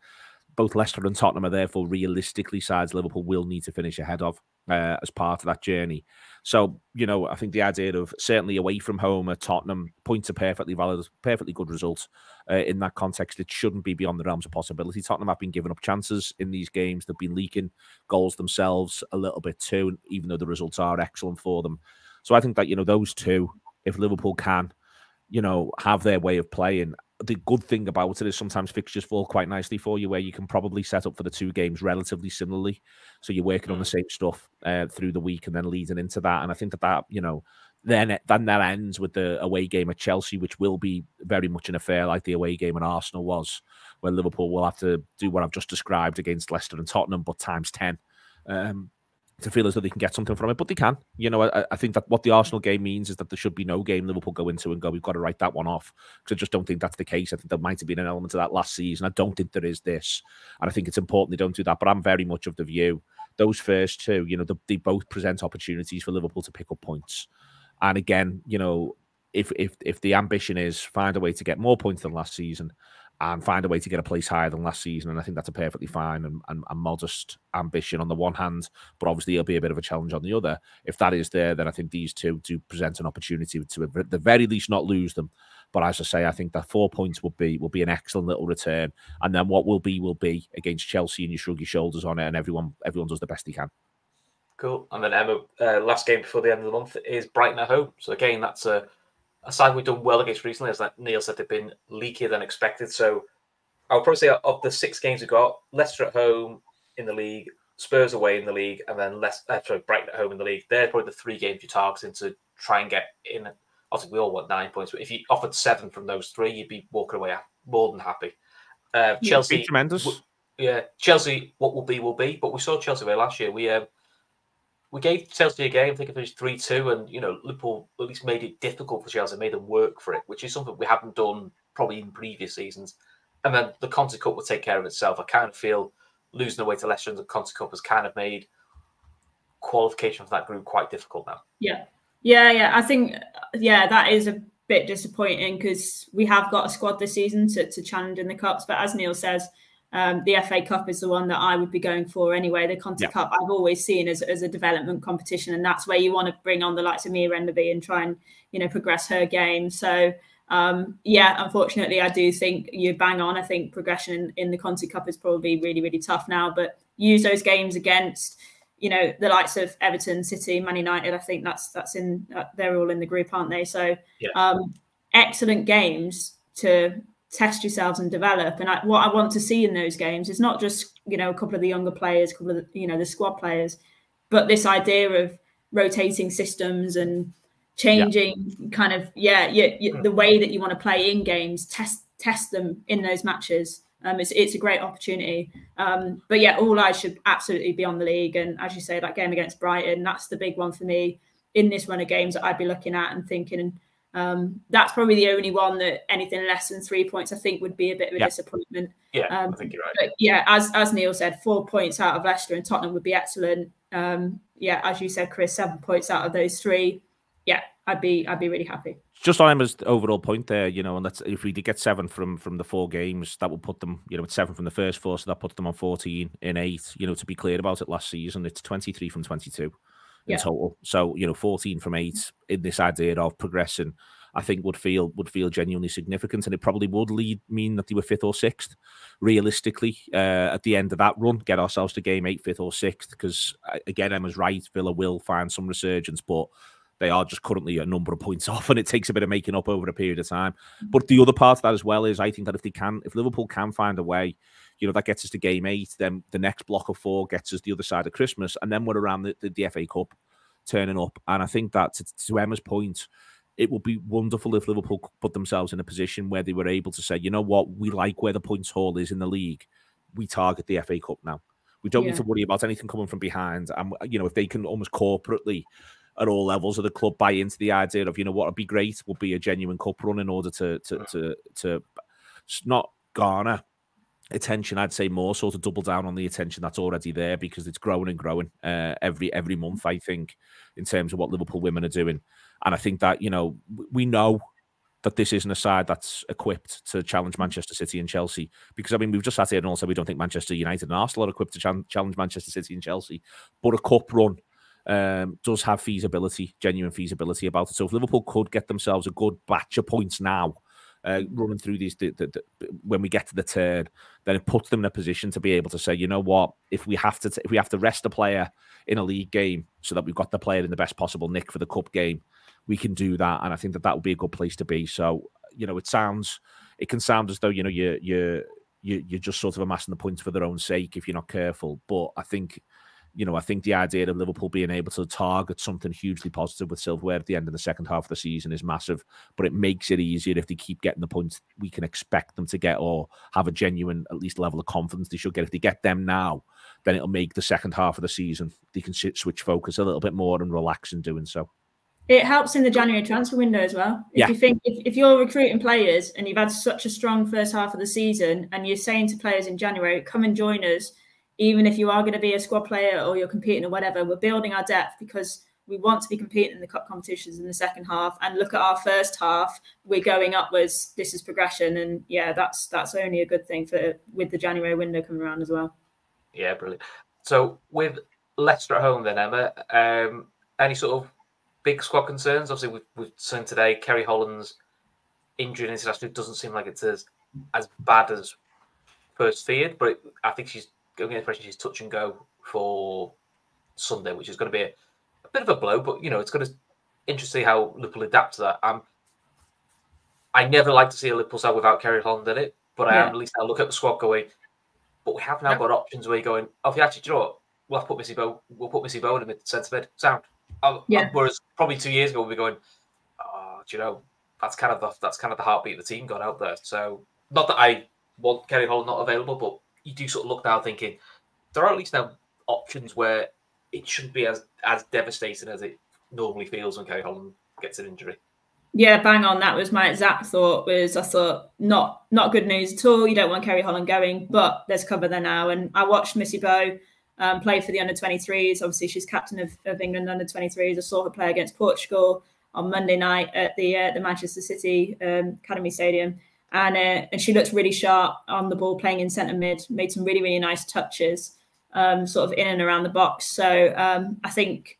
both Leicester and Tottenham are therefore realistically sides Liverpool will need to finish ahead of uh, as part of that journey. So, you know, I think the idea of certainly away from home at Tottenham, points are perfectly valid, perfectly good results uh, in that context. It shouldn't be beyond the realms of possibility. Tottenham have been giving up chances in these games. They've been leaking goals themselves a little bit too, even though the results are excellent for them. So I think that, you know, those two, if Liverpool can, you know, have their way of playing. The good thing about it is sometimes fixtures fall quite nicely for you, where you can probably set up for the two games relatively similarly. So you're working on the same stuff uh, through the week and then leading into that. And I think that that, you know, then, it, then that ends with the away game at Chelsea, which will be very much an affair like the away game at Arsenal was, where Liverpool will have to do what I've just described against Leicester and Tottenham, but times ten. Um, to feel as though they can get something from it, but they can. You know, I, I think that what the Arsenal game means is that there should be no game Liverpool go into and go, we've got to write that one off, because I just don't think that's the case. I think there might have been an element of that last season. I don't think there is this. And I think it's important they don't do that, but I'm very much of the view. Those first two, you know, the, they both present opportunities for Liverpool to pick up points. And again, you know, if, if, if the ambition is find a way to get more points than last season, and find a way to get a place higher than last season. And I think that's a perfectly fine and, and, and modest ambition on the one hand, but obviously it'll be a bit of a challenge on the other. If that is there, then I think these two do present an opportunity to, at the very least, not lose them. But as I say, I think that four points will be will be an excellent little return. And then what will be will be against Chelsea, and you shrug your shoulders on it, and everyone everyone does the best he can. Cool. And then Emma, uh, last game before the end of the month is Brighton at home. So again, that's a... a side we've done well against recently, as like Neil said, they've been leakier than expected. So I would probably say of the six games we've got, Leicester at home in the league, Spurs away in the league, and then Leicester, sorry, Brighton at home in the league. They're probably the three games you're targeting to try and get in. Obviously, we all want nine points, but if you offered seven from those three, you'd be walking away more than happy. Uh, yeah, Chelsea, tremendous. Yeah, Chelsea, what will be, will be. But we saw Chelsea away last year. We um, We gave Chelsea a game, I think it was three two, and, you know, Liverpool at least made it difficult for Chelsea, made them work for it, which is something we haven't done probably in previous seasons. And then the Conti Cup will take care of itself. I kind of feel losing away to Leicester in the Conti Cup has kind of made qualification for that group quite difficult now. Yeah, yeah, yeah. I think, yeah, that is a bit disappointing because we have got a squad this season to, to challenge in the Cups. But as Neil says, Um, the F A Cup is the one that I would be going for anyway. The Conti yeah. Cup I've always seen as, as a development competition, and that's where you want to bring on the likes of Mia Renderby and try and, you know, progress her game. So, um, yeah, unfortunately, I do think you bang on. I think progression in, in the Conti Cup is probably really, really tough now, but use those games against, you know, the likes of Everton, City, Man United. I think that's that's in, uh, they're all in the group, aren't they? So yeah. um, excellent games to test yourselves and develop. And I, what I want to see in those games is not just, you know, a couple of the younger players, a couple of the, you know, the squad players, but this idea of rotating systems and changing yeah. kind of, yeah, you, you, the way that you want to play in games, test test them in those matches. Um, it's, it's a great opportunity. Um, but yeah, all eyes should absolutely be on the league. And as you say, that game against Brighton, that's the big one for me in this run of games that I'd be looking at and thinking, Um, that's probably the only one that anything less than three points I think would be a bit of a yeah. disappointment. Yeah, um, I think you're right. But yeah, as as Neil said, four points out of Leicester and Tottenham would be excellent. Um, yeah, as you said, Chris, seven points out of those three yeah, I'd be I'd be really happy. Just on Emma's overall point there, you know, and that's if we did get seven from from the four games, that would put them, you know, it's seven from the first four, so that puts them on fourteen in eight. You know, to be clear about it, last season it's twenty-three from twenty-two in yeah. total. So you know, fourteen from eight in this idea of progressing, I think would feel would feel genuinely significant, and it probably would lead mean that they were fifth or sixth, realistically. Uh, at the end of that run, get ourselves to game eight, fifth or sixth, because again, Emma's right, Villa will find some resurgence, but they are just currently a number of points off, and it takes a bit of making up over a period of time. But the other part of that as well is I think that if they can, if Liverpool can find a way, you know, that gets us to game eight, then the next block of four gets us the other side of Christmas, and then we're around the, the, the F A Cup turning up. And I think that to, to Emma's point, it would be wonderful if Liverpool could put themselves in a position where they were able to say, you know what, we like where the points haul is in the league. We target the F A Cup now. We don't yeah. need to worry about anything coming from behind. And, you know, if they can almost corporately at all levels of the club buy into the idea of, you know, what would be great would be a genuine cup run in order to to to, to not garner attention, I'd say more so to double down on the attention that's already there, because it's growing and growing uh, every every month, I think, in terms of what Liverpool women are doing. And I think that, you know, we know that this isn't a side that's equipped to challenge Manchester City and Chelsea, because, I mean, we've just sat here and all said we don't think Manchester United and Arsenal are equipped to ch challenge Manchester City and Chelsea, but a cup run Um, does have feasibility, genuine feasibility about it. So if Liverpool could get themselves a good batch of points now, uh, running through these, the, the, the, when we get to the turn, then it puts them in a position to be able to say, you know what, if we have to, if we have to rest a player in a league game so that we've got the player in the best possible nick for the cup game, we can do that. And I think that that would be a good place to be. So you know, it sounds, it can sound as though you know you're you're you're just sort of amassing the points for their own sake if you're not careful. But I think, you know, I think the idea of Liverpool being able to target something hugely positive with silverware at the end of the second half of the season is massive, but it makes it easier if they keep getting the points we can expect them to get, or have a genuine, at least, level of confidence they should get. If they get them now, then it'll make the second half of the season, they can switch focus a little bit more and relax in doing so. It helps in the January transfer window as well. If yeah. you think, if, if you're recruiting players and you've had such a strong first half of the season and you're saying to players in January, come and join us, even if you are going to be a squad player or you're competing or whatever, we're building our depth because we want to be competing in the cup competitions in the second half. And look at our first half, we're going upwards. This is progression. And yeah, that's that's only a good thing for with the January window coming around as well. Yeah, brilliant. So with Leicester at home then, Emma, um, any sort of big squad concerns? Obviously, we've, we've seen today Kerry Holland's injury in international doesn't seem like it's as, as bad as first feared, but it, I think she's, I'm getting the impression she's touch and go for Sunday, which is going to be a, a bit of a blow, but, you know, it's going to interest to see how Liverpool adapt to that. Um, I never like to see a Liverpool side without Kerry Holland in it, but I yeah. am at least I look at the squad going, but we have now yeah. got options where you're going, oh, yeah, actually, do you know what? We'll have to put Missy Bowe, we'll put Missy Bowe in the mid centre mid. Sound. Um, yeah. um, whereas probably two years ago, we'll be going, oh, do you know, that's kind of the, that's kind of the heartbeat of the team gone out there. So not that I want Kerry Holland not available, but you do sort of look now thinking there are at least now options where it shouldn't be as as devastating as it normally feels when Kerry Holland gets an injury. Yeah, bang on. That was my exact thought. Was I thought not not good news at all. You don't want Kerry Holland going, but there's cover there now. And I watched Missy Bowe um, play for the under twenty-threes. Obviously, she's captain of, of England under twenty-threes. I saw her play against Portugal on Monday night at the uh, the Manchester City um, Academy Stadium. And, uh, and she looked really sharp on the ball, playing in centre mid, made some really, really nice touches, um, sort of in and around the box. So um, I think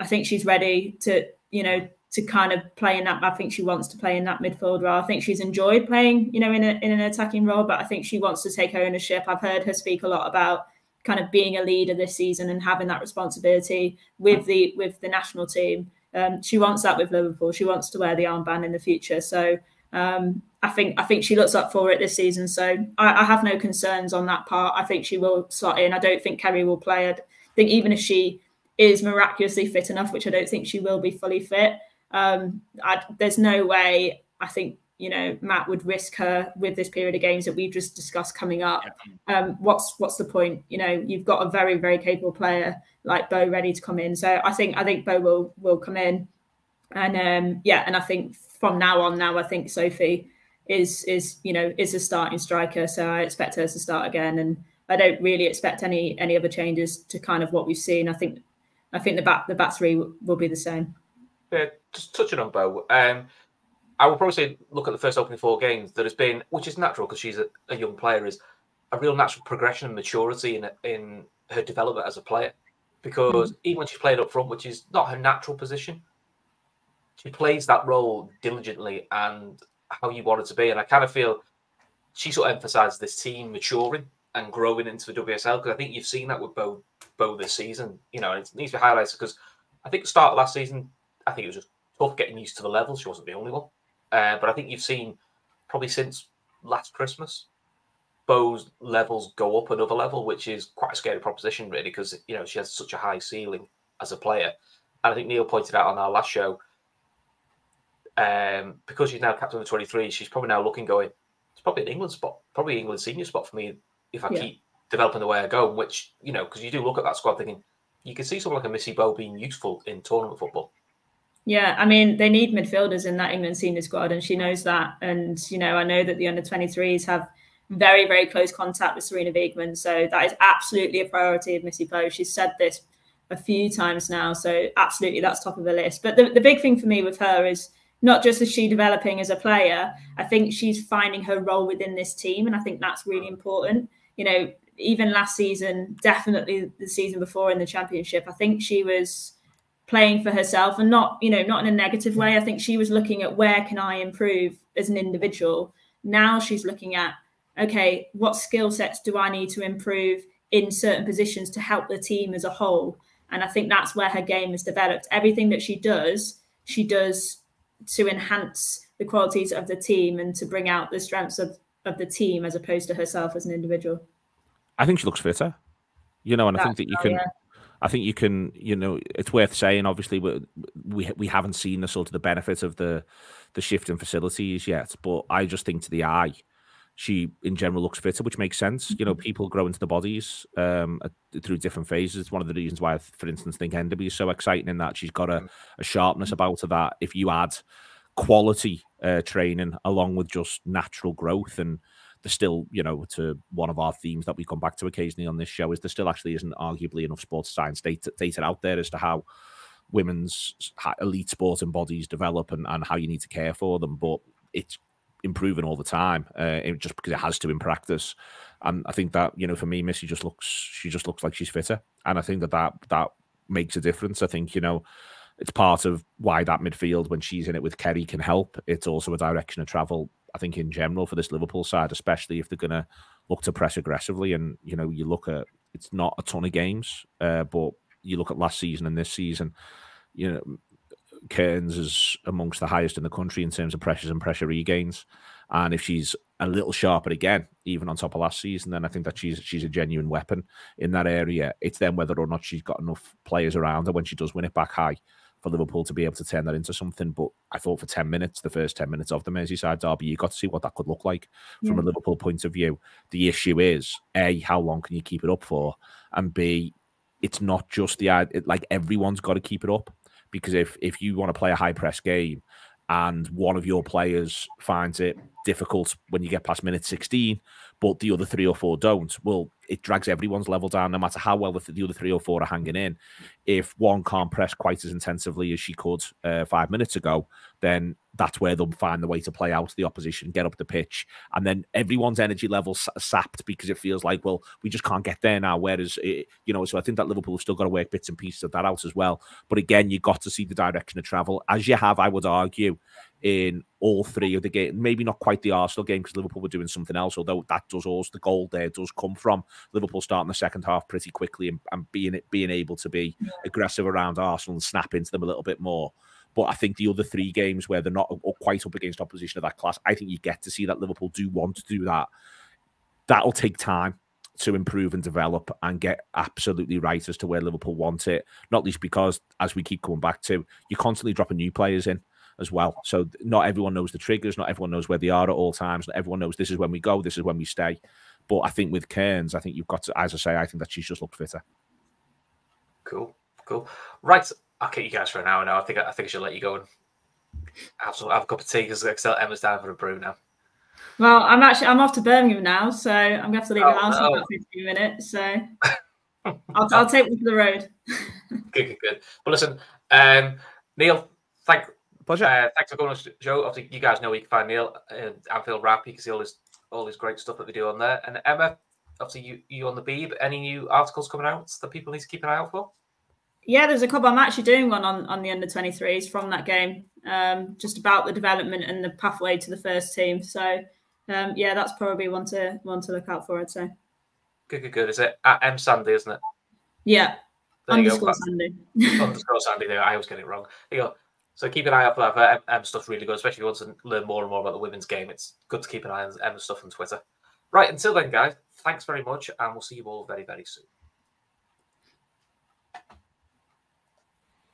I think she's ready to, you know, to kind of play in that. I think she wants to play in that midfield role. I think she's enjoyed playing, you know, in, a, in an attacking role, but I think she wants to take ownership. I've heard her speak a lot about kind of being a leader this season and having that responsibility with the with the national team. Um, she wants that with Liverpool. She wants to wear the armband in the future. So Um, I think I think she looks up for it this season, so I, I have no concerns on that part. I think she will slot in. I don't think Kerry will play. I think even if she is miraculously fit enough, which I don't think she will be fully fit, um, I, there's no way. I think, you know, Matt would risk her with this period of games that we've just discussed coming up. Um, what's what's the point? You know, you've got a very very capable player like Bo ready to come in. So I think I think Bo will will come in, and um, yeah, and I think from now on, now I think Sophie is is you know is a starting striker, so I expect her to start again, and I don't really expect any any other changes to kind of what we've seen. I think I think the back the back three will, will be the same. Yeah, just touching on Bo, um, I would probably say look at the first opening four games. There has been, which is natural because she's a, a young player, is a real natural progression and maturity in in her development as a player. Because mm. even when she's played up front, which is not her natural position, she plays that role diligently and how you want it to be. And I kind of feel she sort of emphasised this team maturing and growing into the W S L, because I think you've seen that with Bo, Bo this season. You know, it needs to be highlighted because I think the start of last season, I think it was just tough getting used to the level. She wasn't the only one. Uh, but I think you've seen probably since last Christmas, Bo's levels go up another level, which is quite a scary proposition, really, because, you know, she has such a high ceiling as a player. And I think Neil pointed out on our last show, um, because she's now captain of the twenty-three, she's probably now looking, going, it's probably an England spot, probably an England senior spot for me if I yeah. keep developing the way I go, which, you know, because you do look at that squad thinking, you can see someone like a Missy Bowe being useful in tournament football. Yeah, I mean, they need midfielders in that England senior squad, and she knows that. And, you know, I know that the under twenty-threes have very, very close contact with Serena Wiegmann. So that is absolutely a priority of Missy Bowe. She's said this a few times now. So absolutely, that's top of the list. But the, the big thing for me with her is not just is she developing as a player, I think she's finding her role within this team. And I think that's really important. You know, even last season, definitely the season before in the Championship, I think she was playing for herself, and not, you know, not in a negative way. I think she was looking at, where can I improve as an individual? Now she's looking at, okay, what skill sets do I need to improve in certain positions to help the team as a whole? And I think that's where her game has developed. Everything that she does, she does to enhance the qualities of the team and to bring out the strengths of, of the team, as opposed to herself as an individual. I think she looks fitter, you know, and that's, I think that you can... Yeah. I think you can, you know, it's worth saying, obviously, we we haven't seen the sort of the benefit of the the shift in facilities yet, but I just think to the eye, she in general looks fitter, which makes sense. Mm-hmm. You know, people grow into the bodies um, through different phases. It's one of the reasons why I, for instance, think Enderby is so exciting, in that she's got a, a sharpness about her that if you add quality uh, training along with just natural growth, and there's still, you know, to one of our themes that we come back to occasionally on this show, is there still actually isn't arguably enough sports science data, data out there as to how women's elite sporting bodies develop and, and how you need to care for them. But it's improving all the time, uh, it, just because it has to in practice. And I think that, you know, for me, Missy just looks, she just looks like she's fitter. And I think that that, that makes a difference. I think, you know, it's part of why that midfield, when she's in it with Kerry, can help. It's also a direction of travel, I think, in general for this Liverpool side, especially if they're going to look to press aggressively. And, you know, you look at, it's not a ton of games, uh, but you look at last season and this season, you know, Kearns is amongst the highest in the country in terms of pressures and pressure regains. And if she's a little sharper again, even on top of last season, then I think that she's she's a genuine weapon in that area. It's then whether or not she's got enough players around her when she does win it back high for Liverpool to be able to turn that into something. But I thought for ten minutes, the first ten minutes of the Merseyside derby, you got to see what that could look like yeah. from a Liverpool point of view. The issue is, A, how long can you keep it up for? And B, it's not just the, it, like everyone's got to keep it up, because if, if you want to play a high press game and one of your players finds it difficult when you get past minute sixteen, but the other three or four don't, well, it drags everyone's level down, no matter how well the, the other three or four are hanging in. If one can't press quite as intensively as she could uh, five minutes ago, then that's where they'll find the way to play out the opposition, get up the pitch, and then everyone's energy level sapped, because it feels like, well, we just can't get there now. Whereas, it, you know, so I think that Liverpool have still got to work bits and pieces of that out as well. But again, you've got to see the direction of travel, as you have, I would argue, in all three of the games. Maybe not quite the Arsenal game, because Liverpool were doing something else, although that does also, the goal there does come from Liverpool starting the second half pretty quickly and, and being being able to be yeah. aggressive around Arsenal and snap into them a little bit more. But I think the other three games where they're not quite up against opposition of that class, I think you get to see that Liverpool do want to do that. That'll take time to improve and develop and get absolutely right as to where Liverpool want it, not least because, as we keep coming back to, you're constantly dropping new players in as well. So not everyone knows the triggers, not everyone knows where they are at all times, not everyone knows this is when we go, this is when we stay. But I think with Kearns, I think you've got to, as I say, I think that she's just looked fitter. Cool, cool. Right, I'll keep you guys for an hour now. I think I think I should let you go and have, some, have a cup of tea, because Emma's down for a brew now. Well, I'm actually, I'm off to Birmingham now, so I'm going to have to leave oh, the house no. in about fifteen minutes. So I'll, I'll take you to the road. Good, good, good. Well, listen, um, Neil, thank Pleasure. Uh, thanks for coming on, Joe. Obviously, you guys know you can find Neil and Anfield Wrap. You can see all his all his great stuff that they do on there. And Emma, obviously, you you on the Beeb. Any new articles coming out that people need to keep an eye out for? Yeah, there's a couple. I'm actually doing one on, on the under twenty-threes from that game, um, just about the development and the pathway to the first team. So, um, yeah, that's probably one to one to look out for, I'd say. Good, good, good. Is it at M Sandy, isn't it? Yeah. There underscore Sandy. Underscore Sandy. There, I always get it wrong. There you go. So keep an eye out for that. M, M stuff's really good, especially if you want to learn more and more about the women's game. It's good to keep an eye on M stuff on Twitter. Right, until then, guys, thanks very much, and we'll see you all very, very soon.